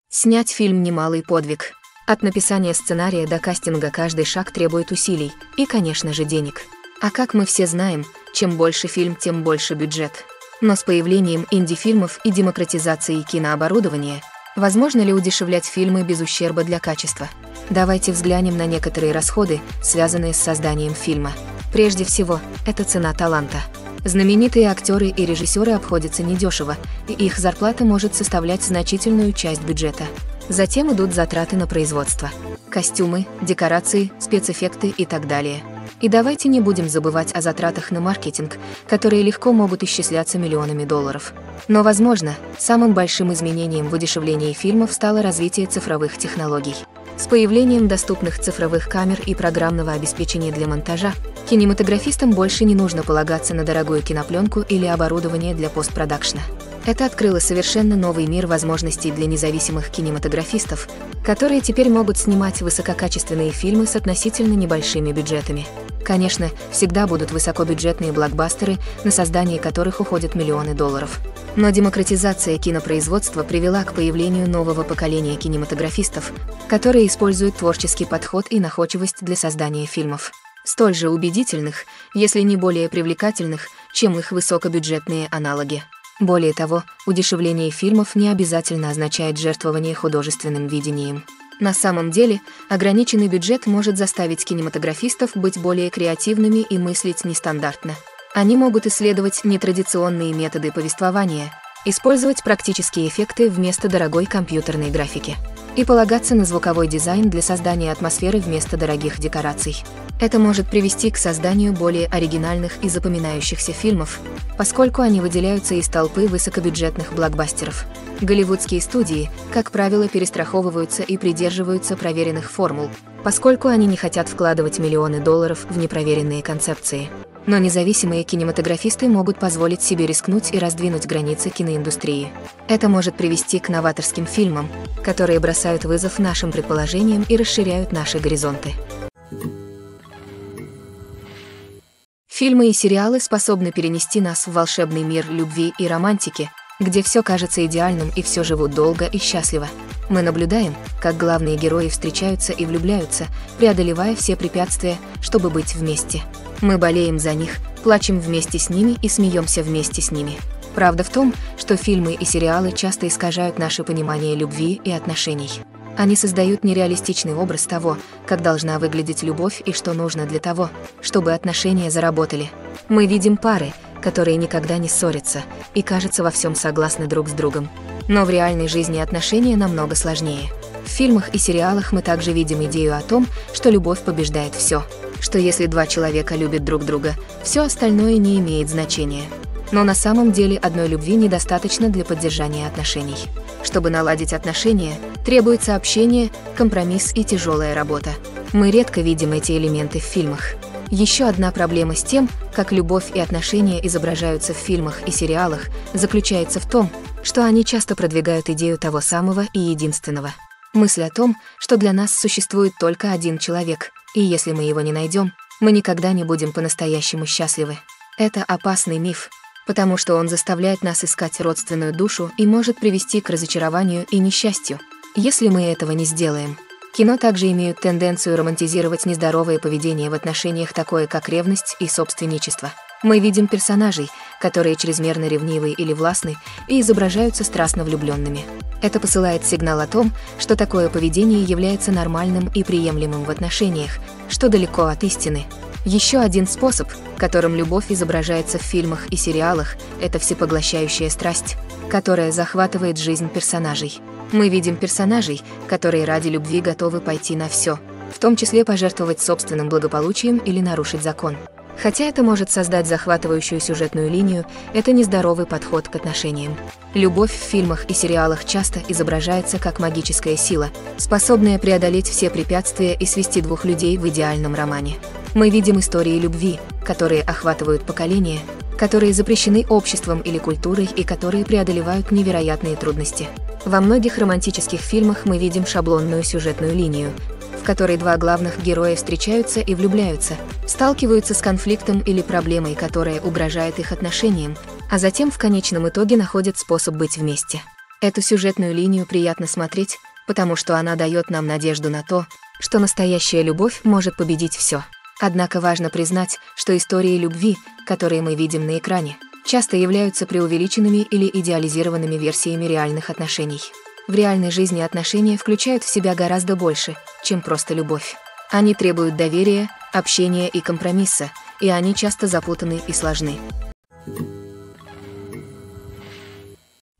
Снять фильм – немалый подвиг. От написания сценария до кастинга каждый шаг требует усилий и, конечно же, денег. А как мы все знаем, чем больше фильм, тем больше бюджет. Но с появлением инди-фильмов и демократизацией кинооборудования, возможно ли удешевлять фильмы без ущерба для качества? Давайте взглянем на некоторые расходы, связанные с созданием фильма. Прежде всего, это цена таланта. Знаменитые актеры и режиссеры обходятся недешево, и их зарплата может составлять значительную часть бюджета. Затем идут затраты на производство. Костюмы, декорации, спецэффекты и так далее. И давайте не будем забывать о затратах на маркетинг, которые легко могут исчисляться миллионами долларов. Но, возможно, самым большим изменением в удешевлении фильмов стало развитие цифровых технологий. С появлением доступных цифровых камер и программного обеспечения для монтажа, кинематографистам больше не нужно полагаться на дорогую кинопленку или оборудование для постпродакшна. Это открыло совершенно новый мир возможностей для независимых кинематографистов, которые теперь могут снимать высококачественные фильмы с относительно небольшими бюджетами. Конечно, всегда будут высокобюджетные блокбастеры, на создание которых уходят миллионы долларов. Но демократизация кинопроизводства привела к появлению нового поколения кинематографистов, которые используют творческий подход и находчивость для создания фильмов. Столь же убедительных, если не более привлекательных, чем их высокобюджетные аналоги. Более того, удешевление фильмов не обязательно означает жертвование художественным видением. На самом деле, ограниченный бюджет может заставить кинематографистов быть более креативными и мыслить нестандартно. Они могут исследовать нетрадиционные методы повествования, использовать практические эффекты вместо дорогой компьютерной графики и полагаться на звуковой дизайн для создания атмосферы вместо дорогих декораций. Это может привести к созданию более оригинальных и запоминающихся фильмов, поскольку они выделяются из толпы высокобюджетных блокбастеров. Голливудские студии, как правило, перестраховываются и придерживаются проверенных формул, поскольку они не хотят вкладывать миллионы долларов в непроверенные концепции. Но независимые кинематографисты могут позволить себе рискнуть и раздвинуть границы киноиндустрии. Это может привести к новаторским фильмам, которые бросают вызов нашим предположениям и расширяют наши горизонты. Фильмы и сериалы способны перенести нас в волшебный мир любви и романтики, где все кажется идеальным и все живут долго и счастливо. Мы наблюдаем, как главные герои встречаются и влюбляются, преодолевая все препятствия, чтобы быть вместе. Мы болеем за них, плачем вместе с ними и смеемся вместе с ними. Правда в том, что фильмы и сериалы часто искажают наше понимание любви и отношений. Они создают нереалистичный образ того, как должна выглядеть любовь и что нужно для того, чтобы отношения заработали. Мы видим пары, которые никогда не ссорятся и, кажется, во всем согласны друг с другом. Но в реальной жизни отношения намного сложнее. В фильмах и сериалах мы также видим идею о том, что любовь побеждает все. Что если два человека любят друг друга, все остальное не имеет значения. Но на самом деле одной любви недостаточно для поддержания отношений. Чтобы наладить отношения, требуется общение, компромисс и тяжелая работа. Мы редко видим эти элементы в фильмах. Еще одна проблема с тем, как любовь и отношения изображаются в фильмах и сериалах, заключается в том, что они часто продвигают идею того самого и единственного. Мысль о том, что для нас существует только один человек, и если мы его не найдем, мы никогда не будем по-настоящему счастливы. Это опасный миф, потому что он заставляет нас искать родственную душу и может привести к разочарованию и несчастью, если мы этого не сделаем. Кино также имеют тенденцию романтизировать нездоровое поведение в отношениях, такое как ревность и собственничество. Мы видим персонажей, которые чрезмерно ревнивы или властны и изображаются страстно влюбленными. Это посылает сигнал о том, что такое поведение является нормальным и приемлемым в отношениях, что далеко от истины. Еще один способ, которым любовь изображается в фильмах и сериалах, это всепоглощающая страсть, которая захватывает жизнь персонажей. Мы видим персонажей, которые ради любви готовы пойти на все, в том числе пожертвовать собственным благополучием или нарушить закон. Хотя это может создать захватывающую сюжетную линию, это нездоровый подход к отношениям. Любовь в фильмах и сериалах часто изображается как магическая сила, способная преодолеть все препятствия и свести двух людей в идеальном романе. Мы видим истории любви, которые охватывают поколения, которые запрещены обществом или культурой и которые преодолевают невероятные трудности. Во многих романтических фильмах мы видим шаблонную сюжетную линию, в которой два главных героя встречаются и влюбляются, сталкиваются с конфликтом или проблемой, которая угрожает их отношениям, а затем в конечном итоге находят способ быть вместе. Эту сюжетную линию приятно смотреть, потому что она дает нам надежду на то, что настоящая любовь может победить все. Однако важно признать, что истории любви, которые мы видим на экране, часто являются преувеличенными или идеализированными версиями реальных отношений. В реальной жизни отношения включают в себя гораздо больше, чем просто любовь. Они требуют доверия, общения и компромисса, и они часто запутаны и сложны.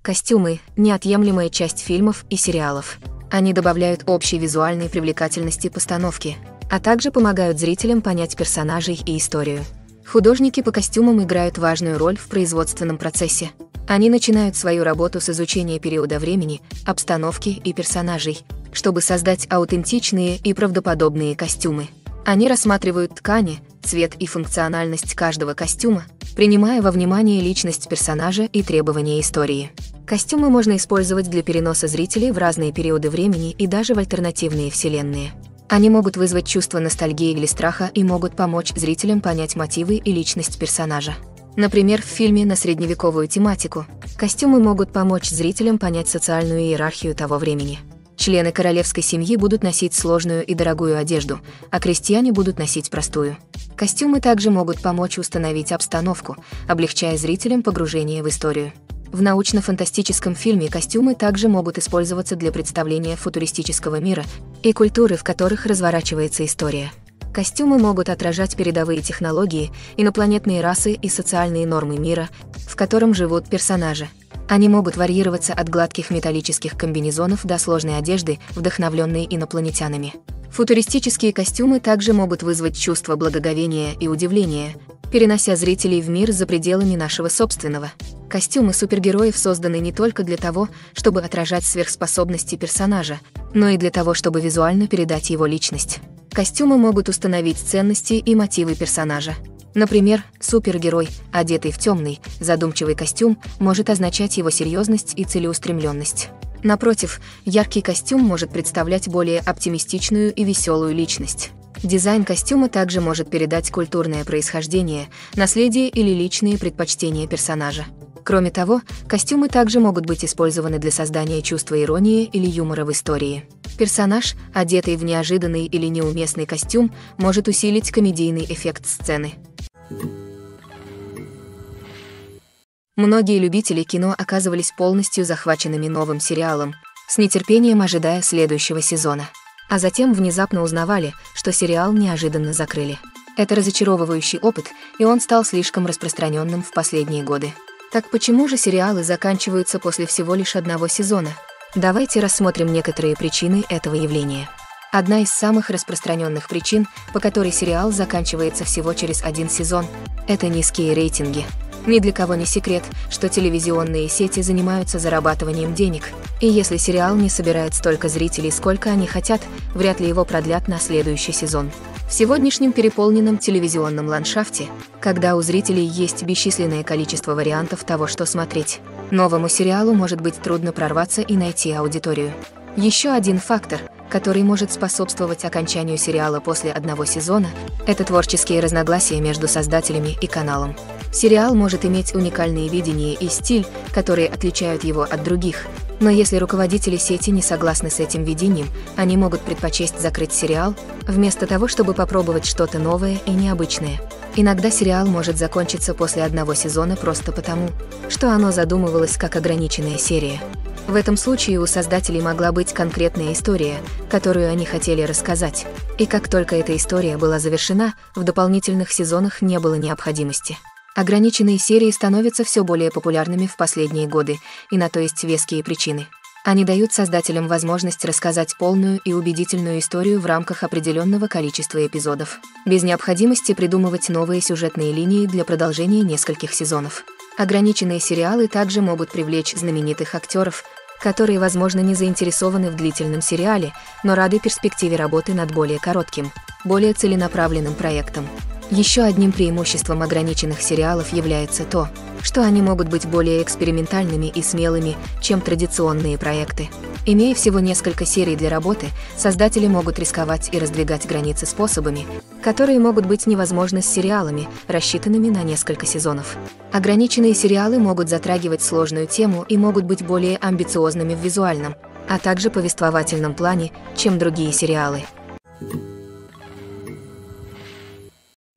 Костюмы – неотъемлемая часть фильмов и сериалов. Они добавляют общей визуальной привлекательности постановки, а также помогают зрителям понять персонажей и историю. Художники по костюмам играют важную роль в производственном процессе. Они начинают свою работу с изучения периода времени, обстановки и персонажей, чтобы создать аутентичные и правдоподобные костюмы. Они рассматривают ткани, цвет и функциональность каждого костюма, принимая во внимание личность персонажа и требования истории. Костюмы можно использовать для переноса зрителей в разные периоды времени и даже в альтернативные вселенные. Они могут вызвать чувство ностальгии или страха и могут помочь зрителям понять мотивы и личность персонажа. Например, в фильме на средневековую тематику костюмы могут помочь зрителям понять социальную иерархию того времени. Члены королевской семьи будут носить сложную и дорогую одежду, а крестьяне будут носить простую. Костюмы также могут помочь установить обстановку, облегчая зрителям погружение в историю. В научно-фантастическом фильме костюмы также могут использоваться для представления футуристического мира и культуры, в которых разворачивается история. Костюмы могут отражать передовые технологии, инопланетные расы и социальные нормы мира, в котором живут персонажи. Они могут варьироваться от гладких металлических комбинезонов до сложной одежды, вдохновленной инопланетянами. Футуристические костюмы также могут вызвать чувство благоговения и удивления, перенося зрителей в мир за пределами нашего собственного. Костюмы супергероев созданы не только для того, чтобы отражать сверхспособности персонажа, но и для того, чтобы визуально передать его личность. Костюмы могут установить ценности и мотивы персонажа. Например, супергерой, одетый в темный, задумчивый костюм, может означать его серьезность и целеустремленность. Напротив, яркий костюм может представлять более оптимистичную и веселую личность. Дизайн костюма также может передать культурное происхождение, наследие или личные предпочтения персонажа. Кроме того, костюмы также могут быть использованы для создания чувства иронии или юмора в истории. Персонаж, одетый в неожиданный или неуместный костюм, может усилить комедийный эффект сцены. Многие любители кино оказывались полностью захваченными новым сериалом, с нетерпением ожидая следующего сезона. А затем внезапно узнавали, что сериал неожиданно закрыли. Это разочаровывающий опыт, и он стал слишком распространенным в последние годы. Так почему же сериалы заканчиваются после всего лишь одного сезона? Давайте рассмотрим некоторые причины этого явления. Одна из самых распространенных причин, по которой сериал заканчивается всего через один сезон, это низкие рейтинги. Ни для кого не секрет, что телевизионные сети занимаются зарабатыванием денег, и если сериал не собирает столько зрителей, сколько они хотят, вряд ли его продлят на следующий сезон. В сегодняшнем переполненном телевизионном ландшафте, когда у зрителей есть бесчисленное количество вариантов того, что смотреть, новому сериалу может быть трудно прорваться и найти аудиторию. Еще один фактор, который может способствовать окончанию сериала после одного сезона, это творческие разногласия между создателями и каналом. Сериал может иметь уникальные видения и стиль, которые отличают его от других, но если руководители сети не согласны с этим видением, они могут предпочесть закрыть сериал, вместо того, чтобы попробовать что-то новое и необычное. Иногда сериал может закончиться после одного сезона просто потому, что оно задумывалось как ограниченная серия. В этом случае у создателей могла быть конкретная история, которую они хотели рассказать, и как только эта история была завершена, в дополнительных сезонах не было необходимости. Ограниченные серии становятся все более популярными в последние годы, и на то есть веские причины. Они дают создателям возможность рассказать полную и убедительную историю в рамках определенного количества эпизодов, без необходимости придумывать новые сюжетные линии для продолжения нескольких сезонов. Ограниченные сериалы также могут привлечь знаменитых актеров, которые, возможно, не заинтересованы в длительном сериале, но рады перспективе работы над более коротким, более целенаправленным проектом. Еще одним преимуществом ограниченных сериалов является то, что они могут быть более экспериментальными и смелыми, чем традиционные проекты. Имея всего несколько серий для работы, создатели могут рисковать и раздвигать границы способами, которые могут быть невозможны с сериалами, рассчитанными на несколько сезонов. Ограниченные сериалы могут затрагивать сложную тему и могут быть более амбициозными в визуальном, а также повествовательном плане, чем другие сериалы.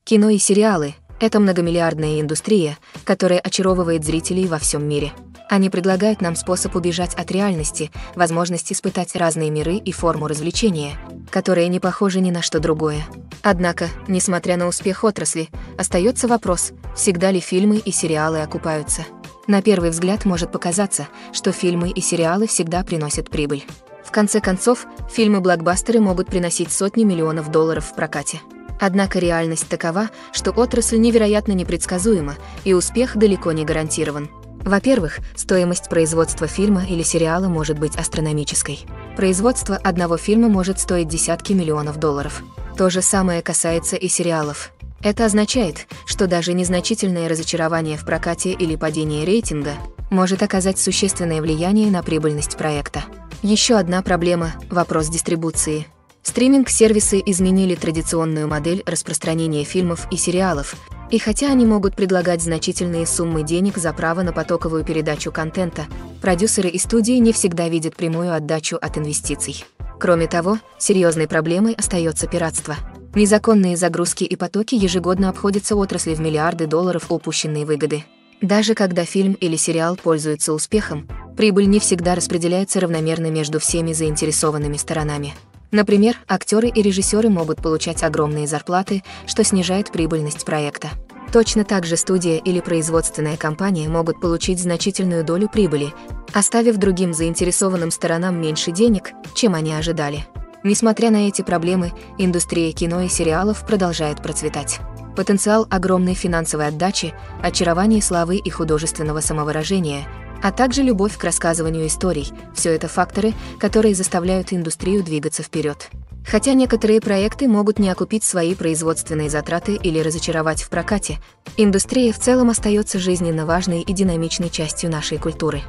Кино и сериалы – это многомиллиардная индустрия, которая очаровывает зрителей во всем мире. Они предлагают нам способ убежать от реальности, возможность испытать разные миры и форму развлечения, которые не похожи ни на что другое. Однако, несмотря на успех отрасли, остается вопрос, всегда ли фильмы и сериалы окупаются. На первый взгляд может показаться, что фильмы и сериалы всегда приносят прибыль. В конце концов, фильмы-блокбастеры могут приносить сотни миллионов долларов в прокате. Однако реальность такова, что отрасль невероятно непредсказуема, и успех далеко не гарантирован. Во-первых, стоимость производства фильма или сериала может быть астрономической. Производство одного фильма может стоить десятки миллионов долларов. То же самое касается и сериалов. Это означает, что даже незначительное разочарование в прокате или падение рейтинга может оказать существенное влияние на прибыльность проекта. Еще одна проблема – вопрос дистрибуции. Стриминг-сервисы изменили традиционную модель распространения фильмов и сериалов, и хотя они могут предлагать значительные суммы денег за право на потоковую передачу контента, продюсеры и студии не всегда видят прямую отдачу от инвестиций. Кроме того, серьезной проблемой остается пиратство. Незаконные загрузки и потоки ежегодно обходятся отрасли в миллиарды долларов упущенной выгоды. Даже когда фильм или сериал пользуется успехом, прибыль не всегда распределяется равномерно между всеми заинтересованными сторонами. Например, актеры и режиссеры могут получать огромные зарплаты, что снижает прибыльность проекта. Точно так же студия или производственная компания могут получить значительную долю прибыли, оставив другим заинтересованным сторонам меньше денег, чем они ожидали. Несмотря на эти проблемы, индустрия кино и сериалов продолжает процветать. Потенциал огромной финансовой отдачи, очарование славы и художественного самовыражения – а также любовь к рассказыванию историй – все это факторы, которые заставляют индустрию двигаться вперед. Хотя некоторые проекты могут не окупить свои производственные затраты или разочаровать в прокате, индустрия в целом остается жизненно важной и динамичной частью нашей культуры.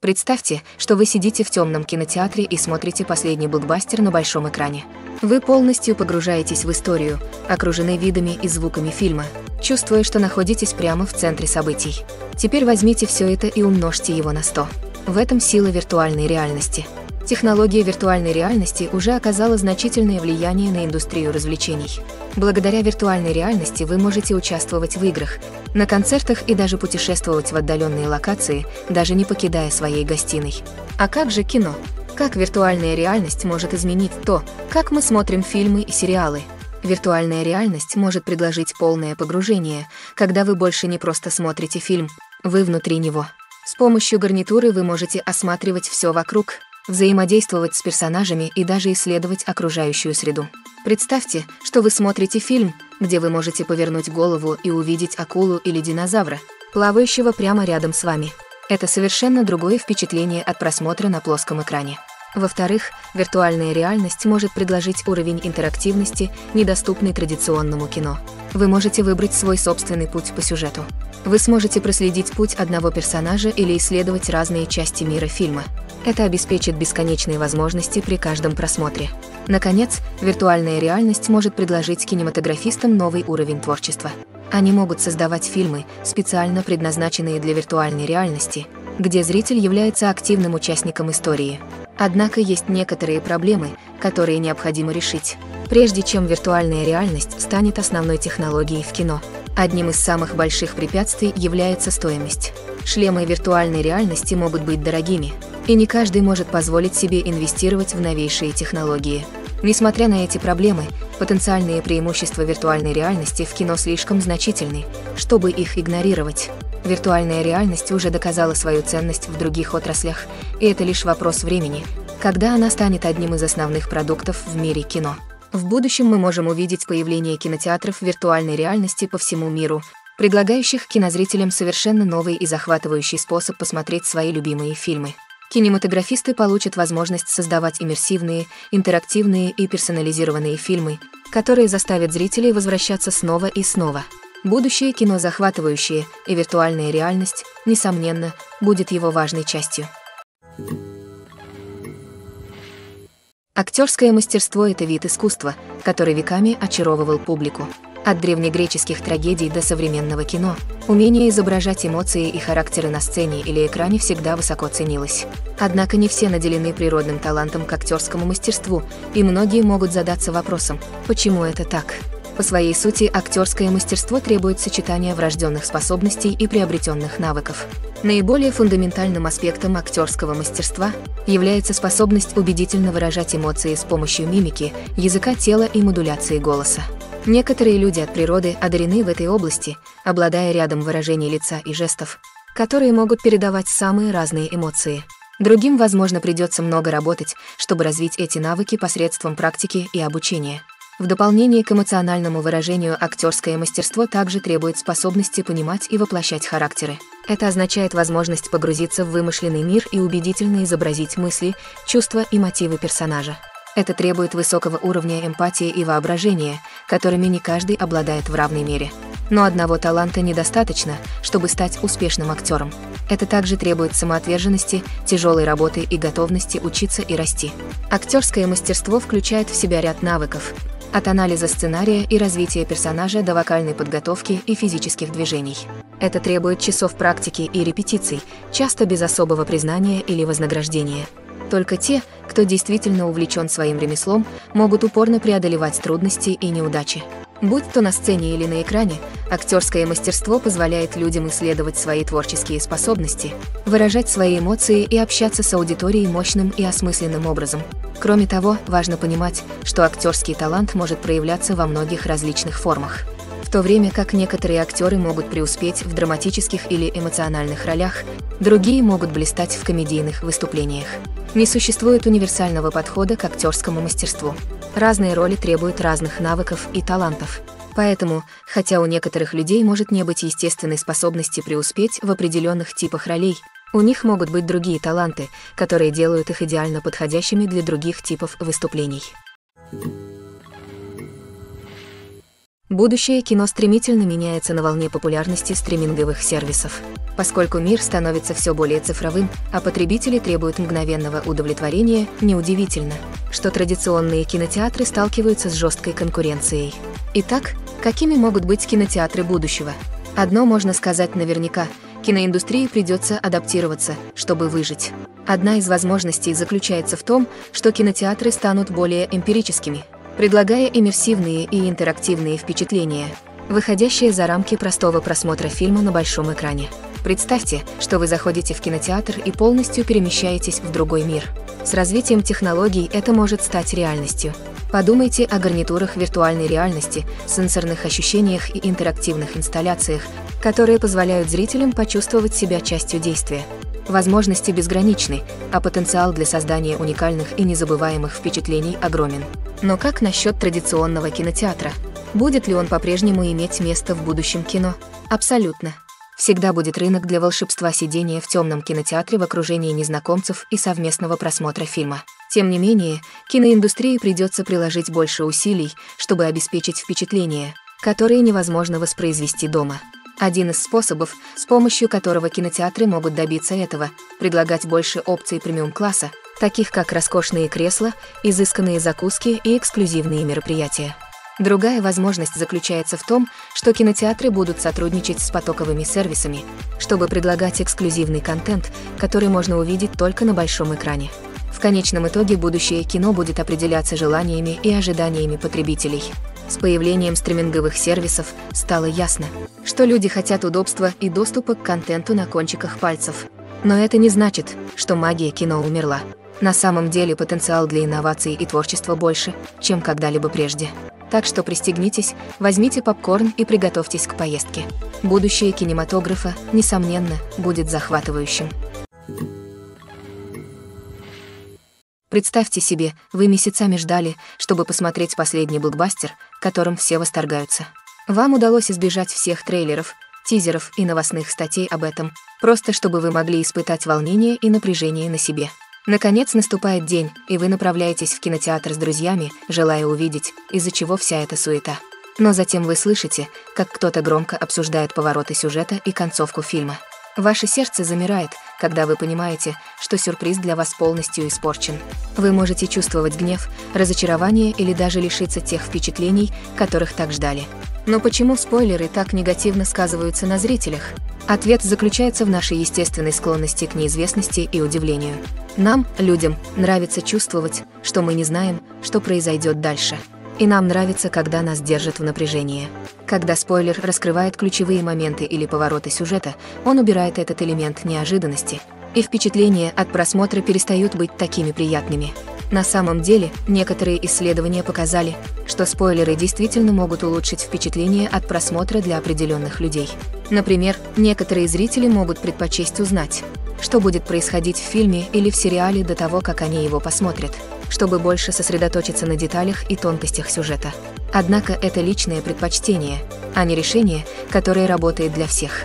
Представьте, что вы сидите в темном кинотеатре и смотрите последний блокбастер на большом экране. Вы полностью погружаетесь в историю, окружены видами и звуками фильма, чувствуя, что находитесь прямо в центре событий. Теперь возьмите все это и умножьте его на сто. В этом сила виртуальной реальности. Технология виртуальной реальности уже оказала значительное влияние на индустрию развлечений. Благодаря виртуальной реальности вы можете участвовать в играх, на концертах и даже путешествовать в отдаленные локации, даже не покидая своей гостиной. А как же кино? Как виртуальная реальность может изменить то, как мы смотрим фильмы и сериалы? Виртуальная реальность может предложить полное погружение, когда вы больше не просто смотрите фильм, вы внутри него. С помощью гарнитуры вы можете осматривать все вокруг, взаимодействовать с персонажами и даже исследовать окружающую среду. Представьте, что вы смотрите фильм, где вы можете повернуть голову и увидеть акулу или динозавра, плавающего прямо рядом с вами. Это совершенно другое впечатление от просмотра на плоском экране. Во-вторых, виртуальная реальность может предложить уровень интерактивности, недоступный традиционному кино. Вы можете выбрать свой собственный путь по сюжету. Вы сможете проследить путь одного персонажа или исследовать разные части мира фильма. Это обеспечит бесконечные возможности при каждом просмотре. Наконец, виртуальная реальность может предложить кинематографистам новый уровень творчества. Они могут создавать фильмы, специально предназначенные для виртуальной реальности, где зритель является активным участником истории. Однако есть некоторые проблемы, которые необходимо решить, прежде чем виртуальная реальность станет основной технологией в кино. Одним из самых больших препятствий является стоимость. Шлемы виртуальной реальности могут быть дорогими, и не каждый может позволить себе инвестировать в новейшие технологии. Несмотря на эти проблемы, потенциальные преимущества виртуальной реальности в кино слишком значительны, чтобы их игнорировать. Виртуальная реальность уже доказала свою ценность в других отраслях, и это лишь вопрос времени, когда она станет одним из основных продуктов в мире кино. В будущем мы можем увидеть появление кинотеатров виртуальной реальности по всему миру, предлагающих кинозрителям совершенно новый и захватывающий способ посмотреть свои любимые фильмы. Кинематографисты получат возможность создавать иммерсивные, интерактивные и персонализированные фильмы, которые заставят зрителей возвращаться снова и снова. Будущее кино захватывающее, и виртуальная реальность, несомненно, будет его важной частью. Актерское мастерство – это вид искусства, который веками очаровывал публику. От древнегреческих трагедий до современного кино умение изображать эмоции и характеры на сцене или экране всегда высоко ценилось. Однако не все наделены природным талантом к актерскому мастерству, и многие могут задаться вопросом, почему это так? По своей сути, актерское мастерство требует сочетания врожденных способностей и приобретенных навыков. Наиболее фундаментальным аспектом актерского мастерства является способность убедительно выражать эмоции с помощью мимики, языка тела и модуляции голоса. Некоторые люди от природы одарены в этой области, обладая рядом выражений лица и жестов, которые могут передавать самые разные эмоции. Другим, возможно, придется много работать, чтобы развить эти навыки посредством практики и обучения. В дополнение к эмоциональному выражению актерское мастерство также требует способности понимать и воплощать характеры. Это означает возможность погрузиться в вымышленный мир и убедительно изобразить мысли, чувства и мотивы персонажа. Это требует высокого уровня эмпатии и воображения, которыми не каждый обладает в равной мере. Но одного таланта недостаточно, чтобы стать успешным актером. Это также требует самоотверженности, тяжелой работы и готовности учиться и расти. Актерское мастерство включает в себя ряд навыков, от анализа сценария и развития персонажа до вокальной подготовки и физических движений. Это требует часов практики и репетиций, часто без особого признания или вознаграждения. Только те, кто действительно увлечен своим ремеслом, могут упорно преодолевать трудности и неудачи. Будь то на сцене или на экране, актерское мастерство позволяет людям исследовать свои творческие способности, выражать свои эмоции и общаться с аудиторией мощным и осмысленным образом. Кроме того, важно понимать, что актерский талант может проявляться во многих различных формах. В то время как некоторые актеры могут преуспеть в драматических или эмоциональных ролях, другие могут блистать в комедийных выступлениях. Не существует универсального подхода к актерскому мастерству. Разные роли требуют разных навыков и талантов. Поэтому, хотя у некоторых людей может не быть естественной способности преуспеть в определенных типах ролей, у них могут быть другие таланты, которые делают их идеально подходящими для других типов выступлений. Будущее кино стремительно меняется на волне популярности стриминговых сервисов. Поскольку мир становится все более цифровым, а потребители требуют мгновенного удовлетворения, неудивительно, что традиционные кинотеатры сталкиваются с жесткой конкуренцией. Итак, какими могут быть кинотеатры будущего? Одно можно сказать наверняка – киноиндустрии придется адаптироваться, чтобы выжить. Одна из возможностей заключается в том, что кинотеатры станут более эмпирическими, предлагая иммерсивные и интерактивные впечатления, выходящие за рамки простого просмотра фильма на большом экране. Представьте, что вы заходите в кинотеатр и полностью перемещаетесь в другой мир. С развитием технологий это может стать реальностью. Подумайте о гарнитурах виртуальной реальности, сенсорных ощущениях и интерактивных инсталляциях, которые позволяют зрителям почувствовать себя частью действия. Возможности безграничны, а потенциал для создания уникальных и незабываемых впечатлений огромен. Но как насчет традиционного кинотеатра? Будет ли он по-прежнему иметь место в будущем кино? Абсолютно. Всегда будет рынок для волшебства сидения в темном кинотеатре в окружении незнакомцев и совместного просмотра фильма. Тем не менее, киноиндустрии придется приложить больше усилий, чтобы обеспечить впечатления, которые невозможно воспроизвести дома. Один из способов, с помощью которого кинотеатры могут добиться этого, предлагать больше опций премиум-класса, таких как роскошные кресла, изысканные закуски и эксклюзивные мероприятия. Другая возможность заключается в том, что кинотеатры будут сотрудничать с потоковыми сервисами, чтобы предлагать эксклюзивный контент, который можно увидеть только на большом экране. В конечном итоге будущее кино будет определяться желаниями и ожиданиями потребителей. С появлением стриминговых сервисов стало ясно, что люди хотят удобства и доступа к контенту на кончиках пальцев. Но это не значит, что магия кино умерла. На самом деле потенциал для инноваций и творчества больше, чем когда-либо прежде. Так что пристегнитесь, возьмите попкорн и приготовьтесь к поездке. Будущее кинематографа, несомненно, будет захватывающим. Представьте себе, вы месяцами ждали, чтобы посмотреть последний блокбастер, которым все восторгаются. Вам удалось избежать всех трейлеров, тизеров и новостных статей об этом, просто чтобы вы могли испытать волнение и напряжение на себе. Наконец наступает день, и вы направляетесь в кинотеатр с друзьями, желая увидеть, из-за чего вся эта суета. Но затем вы слышите, как кто-то громко обсуждает повороты сюжета и концовку фильма. Ваше сердце замирает, когда вы понимаете, что сюрприз для вас полностью испорчен. Вы можете чувствовать гнев, разочарование или даже лишиться тех впечатлений, которых так ждали. Но почему спойлеры так негативно сказываются на зрителях? Ответ заключается в нашей естественной склонности к неизвестности и удивлению. Нам, людям, нравится чувствовать, что мы не знаем, что произойдет дальше. И нам нравится, когда нас держат в напряжении. Когда спойлер раскрывает ключевые моменты или повороты сюжета, он убирает этот элемент неожиданности, и впечатления от просмотра перестают быть такими приятными. На самом деле, некоторые исследования показали, что спойлеры действительно могут улучшить впечатление от просмотра для определенных людей. Например, некоторые зрители могут предпочесть узнать, что будет происходить в фильме или в сериале до того, как они его посмотрят, чтобы больше сосредоточиться на деталях и тонкостях сюжета. Однако это личное предпочтение, а не решение, которое работает для всех.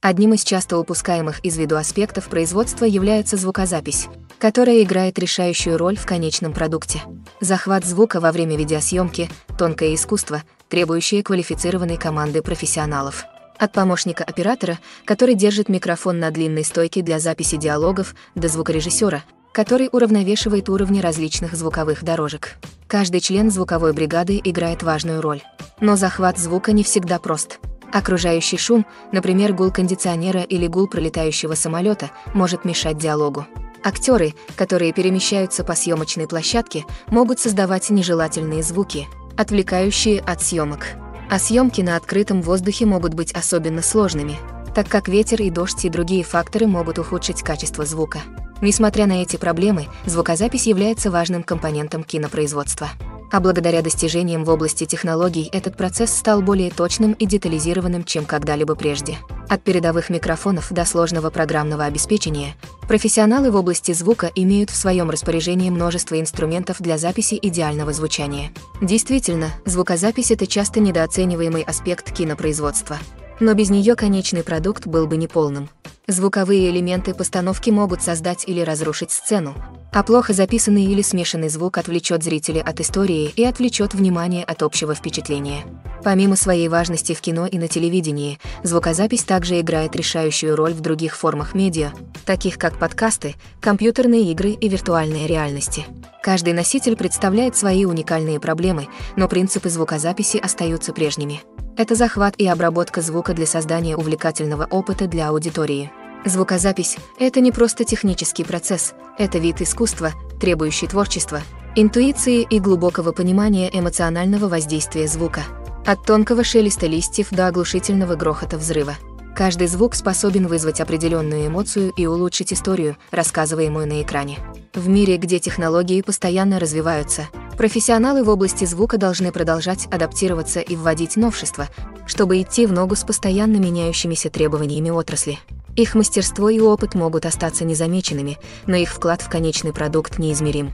Одним из часто упускаемых из виду аспектов производства является звукозапись, которая играет решающую роль в конечном продукте. Захват звука во время видеосъемки – тонкое искусство, требующее квалифицированной команды профессионалов. От помощника оператора, который держит микрофон на длинной стойке для записи диалогов, до звукорежиссера, который уравновешивает уровни различных звуковых дорожек. Каждый член звуковой бригады играет важную роль. Но захват звука не всегда прост. Окружающий шум, например, гул кондиционера или гул пролетающего самолета, может мешать диалогу. Актеры, которые перемещаются по съемочной площадке, могут создавать нежелательные звуки, отвлекающие от съемок. А съемки на открытом воздухе могут быть особенно сложными, так как ветер и дождь и другие факторы могут ухудшить качество звука. Несмотря на эти проблемы, звукозапись является важным компонентом кинопроизводства. А благодаря достижениям в области технологий этот процесс стал более точным и детализированным, чем когда-либо прежде. От передовых микрофонов до сложного программного обеспечения, профессионалы в области звука имеют в своем распоряжении множество инструментов для записи идеального звучания. Действительно, звукозапись – это часто недооцениваемый аспект кинопроизводства. Но без нее конечный продукт был бы неполным. Звуковые элементы постановки могут создать или разрушить сцену, а плохо записанный или смешанный звук отвлечет зрителя от истории и отвлечет внимание от общего впечатления. Помимо своей важности в кино и на телевидении, звукозапись также играет решающую роль в других формах медиа, таких как подкасты, компьютерные игры и виртуальные реальности. Каждый носитель представляет свои уникальные проблемы, но принципы звукозаписи остаются прежними. Это захват и обработка звука для создания увлекательного опыта для аудитории. Звукозапись – это не просто технический процесс, это вид искусства, требующий творчества, интуиции и глубокого понимания эмоционального воздействия звука. От тонкого шелеста листьев до оглушительного грохота взрыва. Каждый звук способен вызвать определенную эмоцию и улучшить историю, рассказываемую на экране. В мире, где технологии постоянно развиваются, профессионалы в области звука должны продолжать адаптироваться и вводить новшества, чтобы идти в ногу с постоянно меняющимися требованиями отрасли. Их мастерство и опыт могут остаться незамеченными, но их вклад в конечный продукт неизмерим.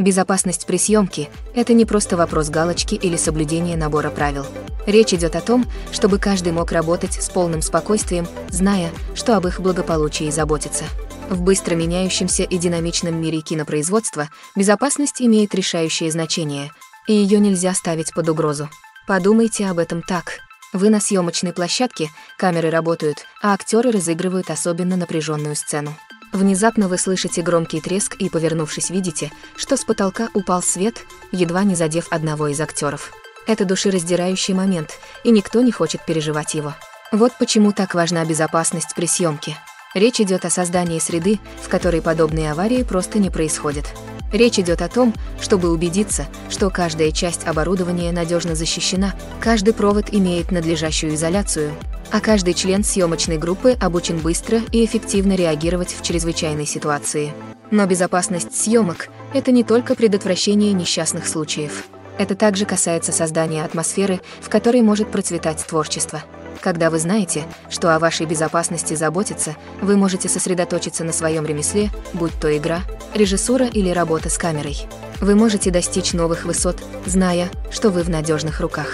Безопасность при съемке – это не просто вопрос галочки или соблюдения набора правил. Речь идет о том, чтобы каждый мог работать с полным спокойствием, зная, что об их благополучии заботится. В быстро меняющемся и динамичном мире кинопроизводства безопасность имеет решающее значение, и ее нельзя ставить под угрозу. Подумайте об этом так. Вы на съемочной площадке, камеры работают, а актеры разыгрывают особенно напряженную сцену. Внезапно вы слышите громкий треск и, повернувшись, видите, что с потолка упал свет, едва не задев одного из актеров. Это душераздирающий момент, и никто не хочет переживать его. Вот почему так важна безопасность при съемке. Речь идет о создании среды, в которой подобные аварии просто не происходят. Речь идет о том, чтобы убедиться, что каждая часть оборудования надежно защищена, каждый провод имеет надлежащую изоляцию, а каждый член съемочной группы обучен быстро и эффективно реагировать в чрезвычайной ситуации. Но безопасность съемок – это не только предотвращение несчастных случаев. Это также касается создания атмосферы, в которой может процветать творчество. Когда вы знаете, что о вашей безопасности заботятся, вы можете сосредоточиться на своем ремесле, будь то игра, режиссура или работа с камерой. Вы можете достичь новых высот, зная, что вы в надежных руках.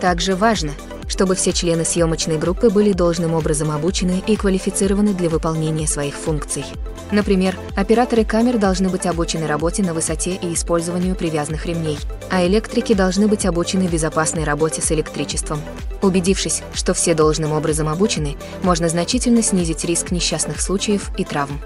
Также важно, чтобы все члены съемочной группы были должным образом обучены и квалифицированы для выполнения своих функций. Например, операторы камер должны быть обучены работе на высоте и использованию привязанных ремней, а электрики должны быть обучены безопасной работе с электричеством. Убедившись, что все должным образом обучены, можно значительно снизить риск несчастных случаев и травм.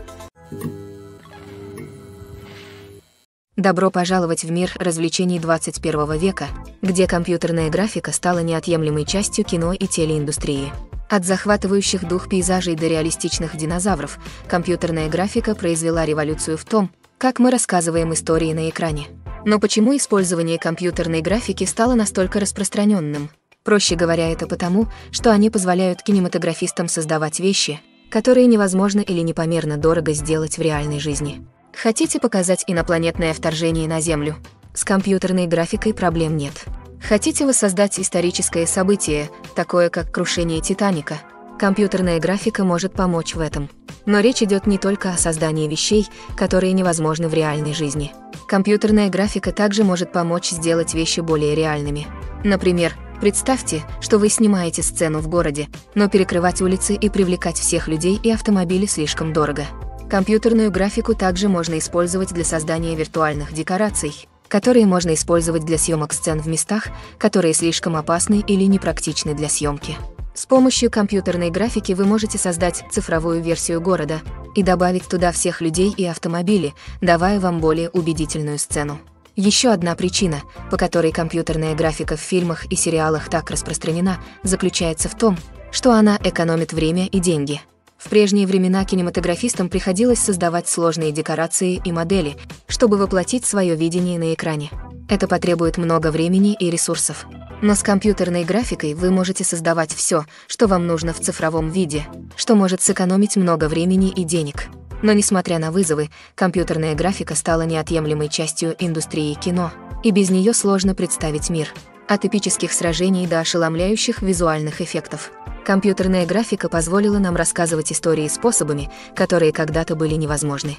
Добро пожаловать в мир развлечений двадцать первого века, где компьютерная графика стала неотъемлемой частью кино и телеиндустрии. От захватывающих дух пейзажей до реалистичных динозавров, компьютерная графика произвела революцию в том, как мы рассказываем истории на экране. Но почему использование компьютерной графики стало настолько распространенным? Проще говоря, это потому, что они позволяют кинематографистам создавать вещи, которые невозможно или непомерно дорого сделать в реальной жизни. Хотите показать инопланетное вторжение на Землю? С компьютерной графикой проблем нет. Хотите воссоздать историческое событие, такое как крушение Титаника? Компьютерная графика может помочь в этом. Но речь идет не только о создании вещей, которые невозможны в реальной жизни. Компьютерная графика также может помочь сделать вещи более реальными. Например, представьте, что вы снимаете сцену в городе, но перекрывать улицы и привлекать всех людей и автомобили слишком дорого. Компьютерную графику также можно использовать для создания виртуальных декораций, которые можно использовать для съемок сцен в местах, которые слишком опасны или непрактичны для съемки. С помощью компьютерной графики вы можете создать цифровую версию города и добавить туда всех людей и автомобили, давая вам более убедительную сцену. Еще одна причина, по которой компьютерная графика в фильмах и сериалах так распространена, заключается в том, что она экономит время и деньги. В прежние времена кинематографистам приходилось создавать сложные декорации и модели, чтобы воплотить свое видение на экране. Это потребует много времени и ресурсов. Но с компьютерной графикой вы можете создавать все, что вам нужно в цифровом виде, что может сэкономить много времени и денег. Но несмотря на вызовы, компьютерная графика стала неотъемлемой частью индустрии кино, и без нее сложно представить мир. От эпических сражений до ошеломляющих визуальных эффектов. Компьютерная графика позволила нам рассказывать истории способами, которые когда-то были невозможны.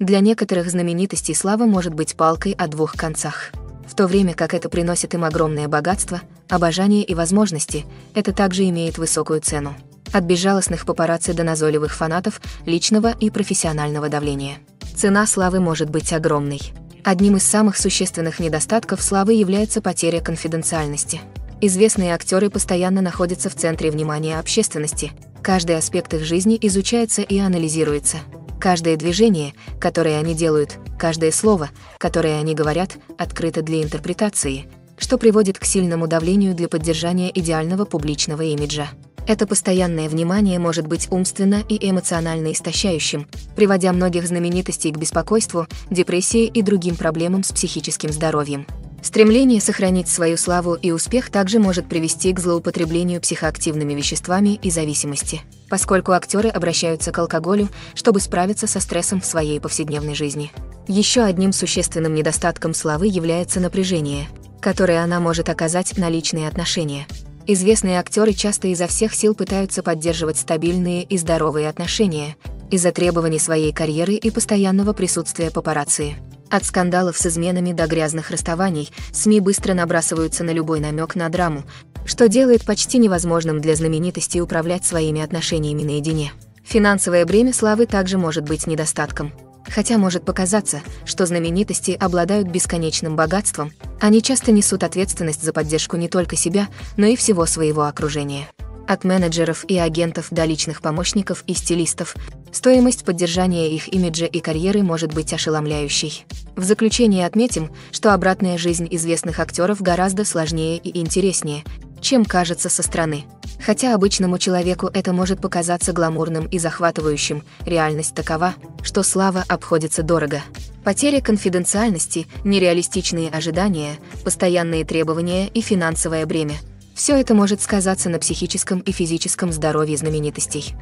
Для некоторых знаменитостей слава может быть палкой о двух концах. В то время как это приносит им огромное богатство, обожание и возможности, это также имеет высокую цену. От безжалостных папарацци до назойливых фанатов, личного и профессионального давления. Цена славы может быть огромной. Одним из самых существенных недостатков славы является потеря конфиденциальности. Известные актеры постоянно находятся в центре внимания общественности. Каждый аспект их жизни изучается и анализируется. Каждое движение, которое они делают, каждое слово, которое они говорят, открыто для интерпретации, что приводит к сильному давлению для поддержания идеального публичного имиджа. Это постоянное внимание может быть умственно и эмоционально истощающим, приводя многих знаменитостей к беспокойству, депрессии и другим проблемам с психическим здоровьем. Стремление сохранить свою славу и успех также может привести к злоупотреблению психоактивными веществами и зависимости, поскольку актеры обращаются к алкоголю, чтобы справиться со стрессом в своей повседневной жизни. Еще одним существенным недостатком славы является напряжение, которое она может оказать на личные отношения. Известные актеры часто изо всех сил пытаются поддерживать стабильные и здоровые отношения из-за требований своей карьеры и постоянного присутствия папарацци. От скандалов с изменами до грязных расставаний СМИ быстро набрасываются на любой намек на драму, что делает почти невозможным для знаменитостей управлять своими отношениями наедине. Финансовое бремя славы также может быть недостатком. Хотя может показаться, что знаменитости обладают бесконечным богатством, они часто несут ответственность за поддержку не только себя, но и всего своего окружения. От менеджеров и агентов до личных помощников и стилистов, стоимость поддержания их имиджа и карьеры может быть ошеломляющей. В заключение отметим, что обратная жизнь известных актеров гораздо сложнее и интереснее, чем кажется со стороны. Хотя обычному человеку это может показаться гламурным и захватывающим, реальность такова, что слава обходится дорого. Потеря конфиденциальности, нереалистичные ожидания, постоянные требования и финансовое бремя – все это может сказаться на психическом и физическом здоровье знаменитостей.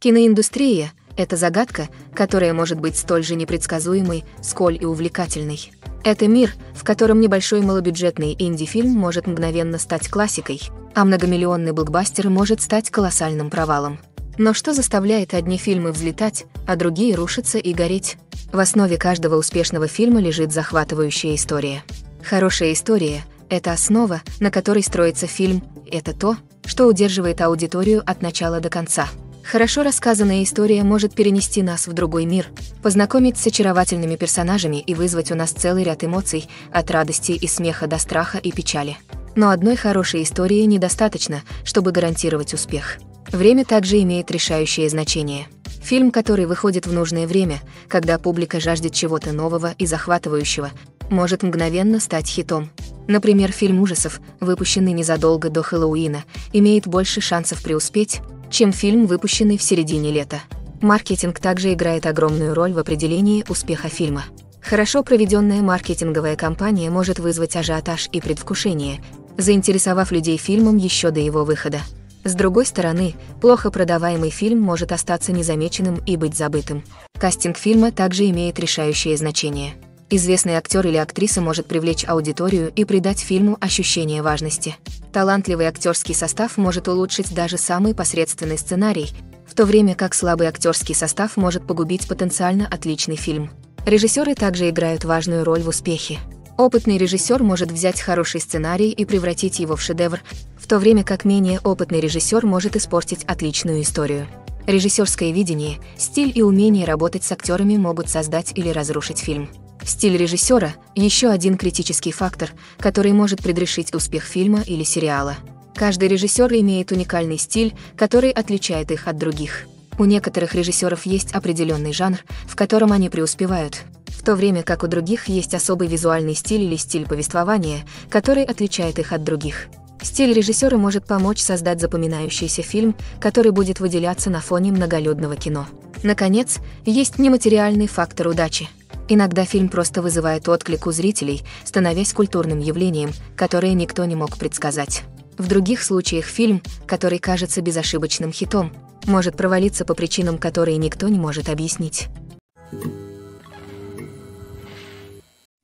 Киноиндустрия – это загадка, которая может быть столь же непредсказуемой, сколь и увлекательной. Это мир, в котором небольшой малобюджетный инди-фильм может мгновенно стать классикой, а многомиллионный блокбастер может стать колоссальным провалом. Но что заставляет одни фильмы взлетать, а другие рушиться и гореть? В основе каждого успешного фильма лежит захватывающая история. Хорошая история – это основа, на которой строится фильм, это то, что удерживает аудиторию от начала до конца. Хорошо рассказанная история может перенести нас в другой мир, познакомить с очаровательными персонажами и вызвать у нас целый ряд эмоций, от радости и смеха до страха и печали. Но одной хорошей истории недостаточно, чтобы гарантировать успех. Время также имеет решающее значение. Фильм, который выходит в нужное время, когда публика жаждет чего-то нового и захватывающего, может мгновенно стать хитом. Например, фильм ужасов, выпущенный незадолго до Хэллоуина, имеет больше шансов преуспеть, чем фильм, выпущенный в середине лета. Маркетинг также играет огромную роль в определении успеха фильма. Хорошо проведенная маркетинговая кампания может вызвать ажиотаж и предвкушение, заинтересовав людей фильмом еще до его выхода. С другой стороны, плохо продаваемый фильм может остаться незамеченным и быть забытым. Кастинг фильма также имеет решающее значение. Известный актер или актриса может привлечь аудиторию и придать фильму ощущение важности. Талантливый актерский состав может улучшить даже самый посредственный сценарий, в то время как слабый актерский состав может погубить потенциально отличный фильм. Режиссеры также играют важную роль в успехе. Опытный режиссер может взять хороший сценарий и превратить его в шедевр, в то время как менее опытный режиссер может испортить отличную историю. Режиссерское видение, стиль и умение работать с актерами могут создать или разрушить фильм. Стиль режиссера – еще один критический фактор, который может предрешить успех фильма или сериала. Каждый режиссер имеет уникальный стиль, который отличает их от других. У некоторых режиссеров есть определенный жанр, в котором они преуспевают, в то время как у других есть особый визуальный стиль или стиль повествования, который отличает их от других. Стиль режиссера может помочь создать запоминающийся фильм, который будет выделяться на фоне многолюдного кино. Наконец, есть нематериальный фактор удачи. Иногда фильм просто вызывает отклик у зрителей, становясь культурным явлением, которое никто не мог предсказать. В других случаях фильм, который кажется безошибочным хитом, может провалиться по причинам, которые никто не может объяснить.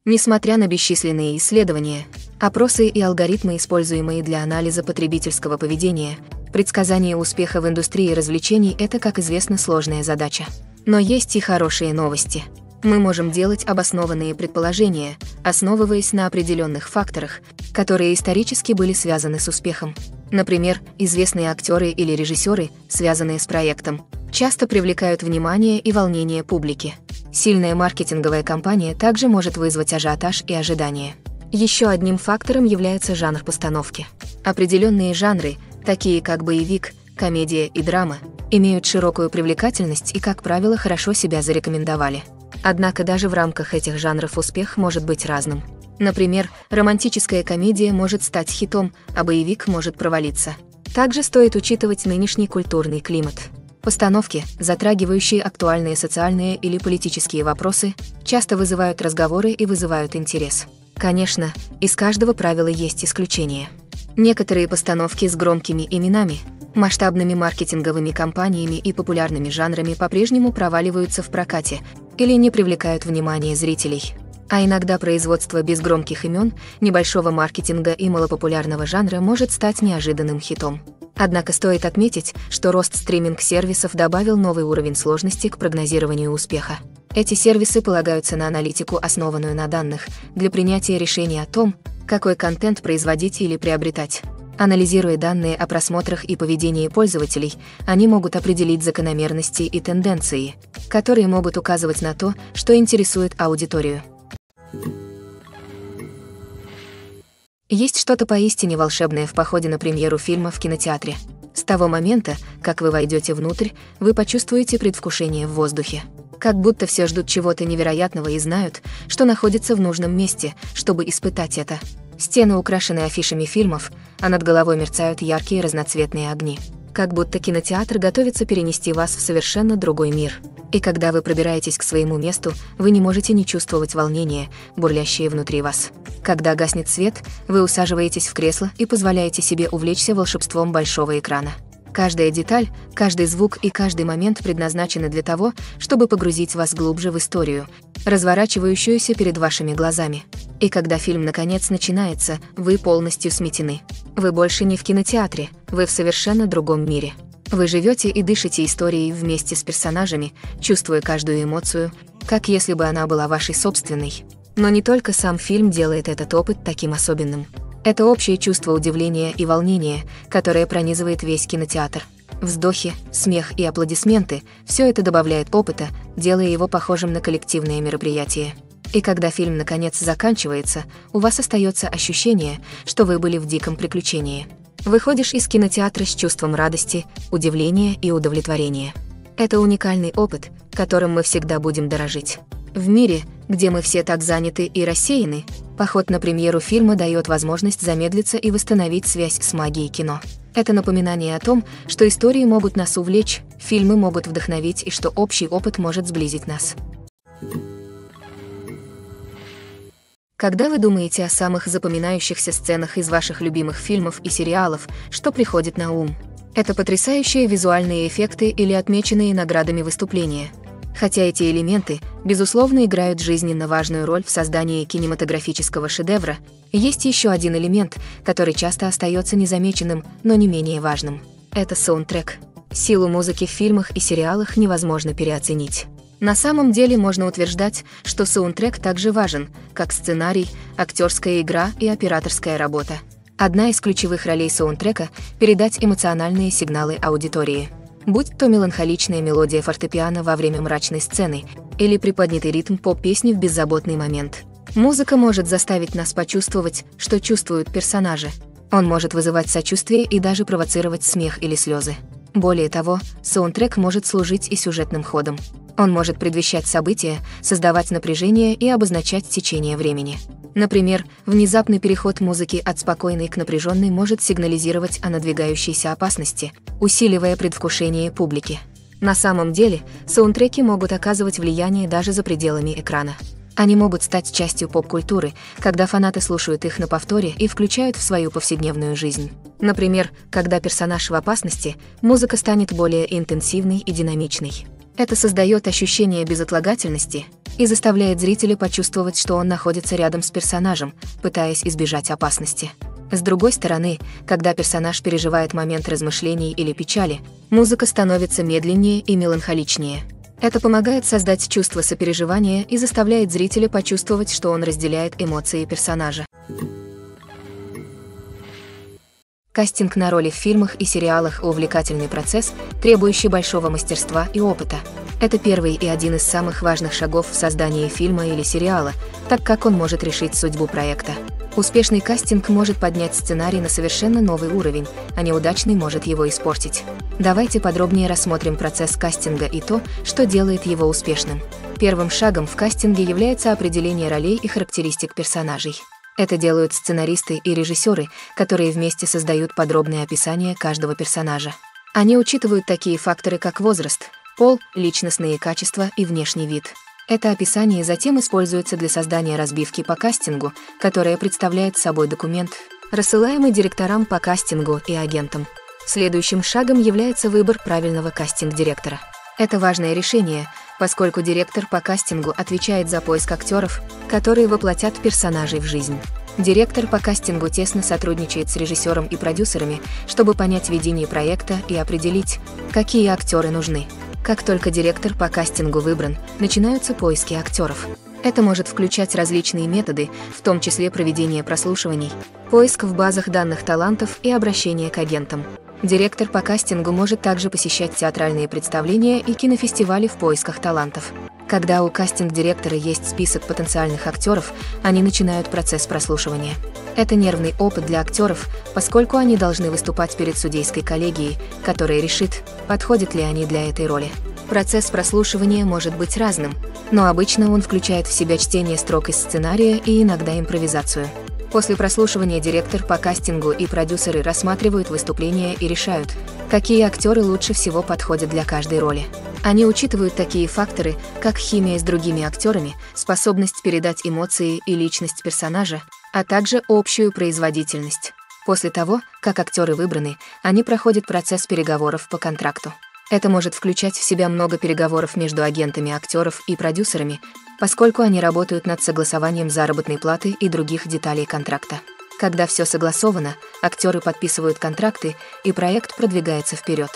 Несмотря на бесчисленные исследования, опросы и алгоритмы, используемые для анализа потребительского поведения, предсказание успеха в индустрии развлечений – это, как известно, сложная задача. Но есть и хорошие новости. Мы можем делать обоснованные предположения, основываясь на определенных факторах, которые исторически были связаны с успехом. Например, известные актеры или режиссеры, связанные с проектом, часто привлекают внимание и волнение публики. Сильная маркетинговая кампания также может вызвать ажиотаж и ожидания. Еще одним фактором является жанр постановки. Определенные жанры, такие как боевик, комедия и драма, имеют широкую привлекательность и, как правило, хорошо себя зарекомендовали. Однако даже в рамках этих жанров успех может быть разным. Например, романтическая комедия может стать хитом, а боевик может провалиться. Также стоит учитывать нынешний культурный климат. Постановки, затрагивающие актуальные социальные или политические вопросы, часто вызывают разговоры и вызывают интерес. Конечно, из каждого правила есть исключения. Некоторые постановки с громкими именами, масштабными маркетинговыми кампаниями и популярными жанрами по-прежнему проваливаются в прокате или не привлекают внимания зрителей. А иногда производство без громких имен, небольшого маркетинга и малопопулярного жанра может стать неожиданным хитом. Однако стоит отметить, что рост стриминг-сервисов добавил новый уровень сложности к прогнозированию успеха. Эти сервисы полагаются на аналитику, основанную на данных, для принятия решений о том, какой контент производить или приобретать. Анализируя данные о просмотрах и поведении пользователей, они могут определить закономерности и тенденции, которые могут указывать на то, что интересует аудиторию. Есть что-то поистине волшебное в походе на премьеру фильма в кинотеатре. С того момента, как вы войдете внутрь, вы почувствуете предвкушение в воздухе. Как будто все ждут чего-то невероятного и знают, что находится в нужном месте, чтобы испытать это. Стены украшены афишами фильмов, а над головой мерцают яркие разноцветные огни. Как будто кинотеатр готовится перенести вас в совершенно другой мир. И когда вы пробираетесь к своему месту, вы не можете не чувствовать волнения, бурлящее внутри вас. Когда гаснет свет, вы усаживаетесь в кресло и позволяете себе увлечься волшебством большого экрана. Каждая деталь, каждый звук и каждый момент предназначены для того, чтобы погрузить вас глубже в историю, разворачивающуюся перед вашими глазами. И когда фильм наконец начинается, вы полностью сметены. Вы больше не в кинотеатре, вы в совершенно другом мире. Вы живете и дышите историей вместе с персонажами, чувствуя каждую эмоцию, как если бы она была вашей собственной. Но не только сам фильм делает этот опыт таким особенным. Это общее чувство удивления и волнения, которое пронизывает весь кинотеатр. Вздохи, смех и аплодисменты – все это добавляет опыта, делая его похожим на коллективное мероприятие. И когда фильм наконец заканчивается, у вас остается ощущение, что вы были в диком приключении. Выходишь из кинотеатра с чувством радости, удивления и удовлетворения. Это уникальный опыт, которым мы всегда будем дорожить. В мире, где мы все так заняты и рассеяны, поход на премьеру фильма дает возможность замедлиться и восстановить связь с магией кино. Это напоминание о том, что истории могут нас увлечь, фильмы могут вдохновить и что общий опыт может сблизить нас. Когда вы думаете о самых запоминающихся сценах из ваших любимых фильмов и сериалов, что приходит на ум? Это потрясающие визуальные эффекты или отмеченные наградами выступления. Хотя эти элементы, безусловно, играют жизненно важную роль в создании кинематографического шедевра, есть еще один элемент, который часто остается незамеченным, но не менее важным. Это саундтрек. Силу музыки в фильмах и сериалах невозможно переоценить. На самом деле можно утверждать, что саундтрек также важен, как сценарий, актерская игра и операторская работа. Одна из ключевых ролей саундтрека – передать эмоциональные сигналы аудитории. Будь то меланхоличная мелодия фортепиано во время мрачной сцены или приподнятый ритм поп-песни в беззаботный момент. Музыка может заставить нас почувствовать, что чувствуют персонажи. Он может вызывать сочувствие и даже провоцировать смех или слезы. Более того, саундтрек может служить и сюжетным ходом. Он может предвещать события, создавать напряжение и обозначать течение времени. Например, внезапный переход музыки от спокойной к напряженной может сигнализировать о надвигающейся опасности, усиливая предвкушение публики. На самом деле, саундтреки могут оказывать влияние даже за пределами экрана. Они могут стать частью поп-культуры, когда фанаты слушают их на повторе и включают в свою повседневную жизнь. Например, когда персонаж в опасности, музыка станет более интенсивной и динамичной. Это создает ощущение безотлагательности и заставляет зрителя почувствовать, что он находится рядом с персонажем, пытаясь избежать опасности. С другой стороны, когда персонаж переживает момент размышлений или печали, музыка становится медленнее и меланхоличнее. Это помогает создать чувство сопереживания и заставляет зрителя почувствовать, что он разделяет эмоции персонажа. Кастинг на роли в фильмах и сериалах – увлекательный процесс, требующий большого мастерства и опыта. Это первый и один из самых важных шагов в создании фильма или сериала, так как он может решить судьбу проекта. Успешный кастинг может поднять сценарий на совершенно новый уровень, а неудачный может его испортить. Давайте подробнее рассмотрим процесс кастинга и то, что делает его успешным. Первым шагом в кастинге является определение ролей и характеристик персонажей. Это делают сценаристы и режиссеры, которые вместе создают подробное описание каждого персонажа. Они учитывают такие факторы, как возраст, пол, личностные качества и внешний вид. Это описание затем используется для создания разбивки по кастингу, которая представляет собой документ, рассылаемый директорам по кастингу и агентам. Следующим шагом является выбор правильного кастинг-директора. Это важное решение, поскольку директор по кастингу отвечает за поиск актеров, которые воплотят персонажей в жизнь. Директор по кастингу тесно сотрудничает с режиссером и продюсерами, чтобы понять видение проекта и определить, какие актеры нужны. Как только директор по кастингу выбран, начинаются поиски актеров. Это может включать различные методы, в том числе проведение прослушиваний, поиск в базах данных талантов и обращение к агентам. Директор по кастингу может также посещать театральные представления и кинофестивали в поисках талантов. Когда у кастинг-директора есть список потенциальных актеров, они начинают процесс прослушивания. Это нервный опыт для актеров, поскольку они должны выступать перед судейской коллегией, которая решит, подходят ли они для этой роли. Процесс прослушивания может быть разным, но обычно он включает в себя чтение строк из сценария и иногда импровизацию. После прослушивания директор по кастингу и продюсеры рассматривают выступления и решают, какие актеры лучше всего подходят для каждой роли. Они учитывают такие факторы, как химия с другими актерами, способность передать эмоции и личность персонажа, а также общую производительность. После того, как актеры выбраны, они проходят процесс переговоров по контракту. Это может включать в себя много переговоров между агентами актеров и продюсерами, поскольку они работают над согласованием заработной платы и других деталей контракта. Когда все согласовано, актеры подписывают контракты, и проект продвигается вперед.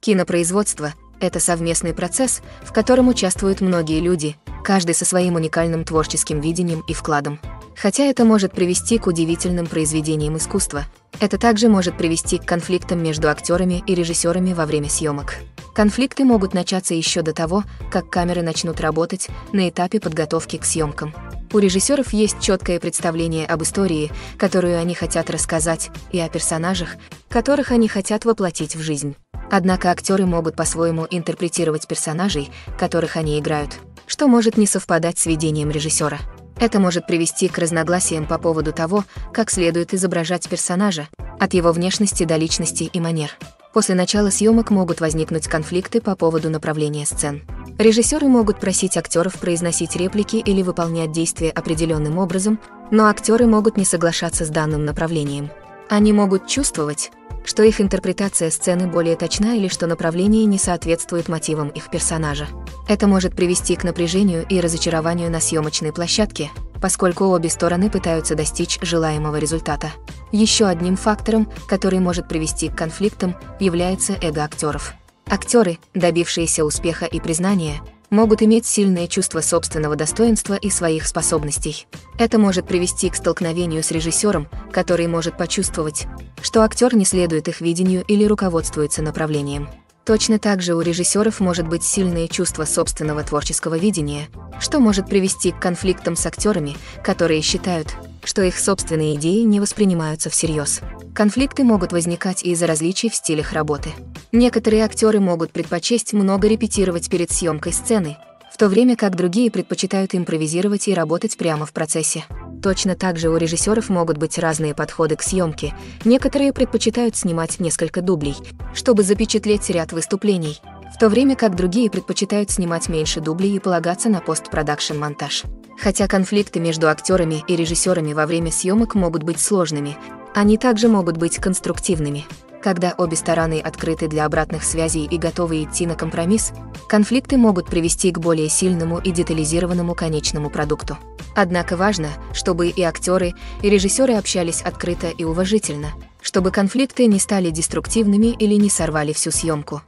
Кинопроизводство – это совместный процесс, в котором участвуют многие люди, каждый со своим уникальным творческим видением и вкладом. Хотя это может привести к удивительным произведениям искусства, это также может привести к конфликтам между актерами и режиссерами во время съемок. Конфликты могут начаться еще до того, как камеры начнут работать на этапе подготовки к съемкам. У режиссеров есть четкое представление об истории, которую они хотят рассказать, и о персонажах, которых они хотят воплотить в жизнь. Однако актеры могут по-своему интерпретировать персонажей, которых они играют, что может не совпадать с видением режиссера. Это может привести к разногласиям по поводу того, как следует изображать персонажа, от его внешности до личности и манер. После начала съемок могут возникнуть конфликты по поводу направления сцен. Режиссеры могут просить актеров произносить реплики или выполнять действия определенным образом, но актеры могут не соглашаться с данным направлением. Они могут чувствовать, что их интерпретация сцены более точна или что направление не соответствует мотивам их персонажа. Это может привести к напряжению и разочарованию на съемочной площадке, поскольку обе стороны пытаются достичь желаемого результата. Еще одним фактором, который может привести к конфликтам, является эго актеров. Актеры, добившиеся успеха и признания, могут иметь сильное чувство собственного достоинства и своих способностей. Это может привести к столкновению с режиссером, который может почувствовать, что актер не следует их видению или руководствуется направлением. Точно так же у режиссеров может быть сильное чувство собственного творческого видения, что может привести к конфликтам с актерами, которые считают, что их собственные идеи не воспринимаются всерьез. Конфликты могут возникать из-за различий в стилях работы. Некоторые актеры могут предпочесть много репетировать перед съемкой сцены, в то время как другие предпочитают импровизировать и работать прямо в процессе. Точно так же у режиссеров могут быть разные подходы к съемке. Некоторые предпочитают снимать несколько дублей, чтобы запечатлеть ряд выступлений, в то время как другие предпочитают снимать меньше дублей и полагаться на постпродакшн-монтаж. Хотя конфликты между актерами и режиссерами во время съемок могут быть сложными, они также могут быть конструктивными. Когда обе стороны открыты для обратных связей и готовы идти на компромисс, конфликты могут привести к более сильному и детализированному конечному продукту. Однако важно, чтобы и актеры, и режиссеры общались открыто и уважительно, чтобы конфликты не стали деструктивными или не сорвали всю съемку.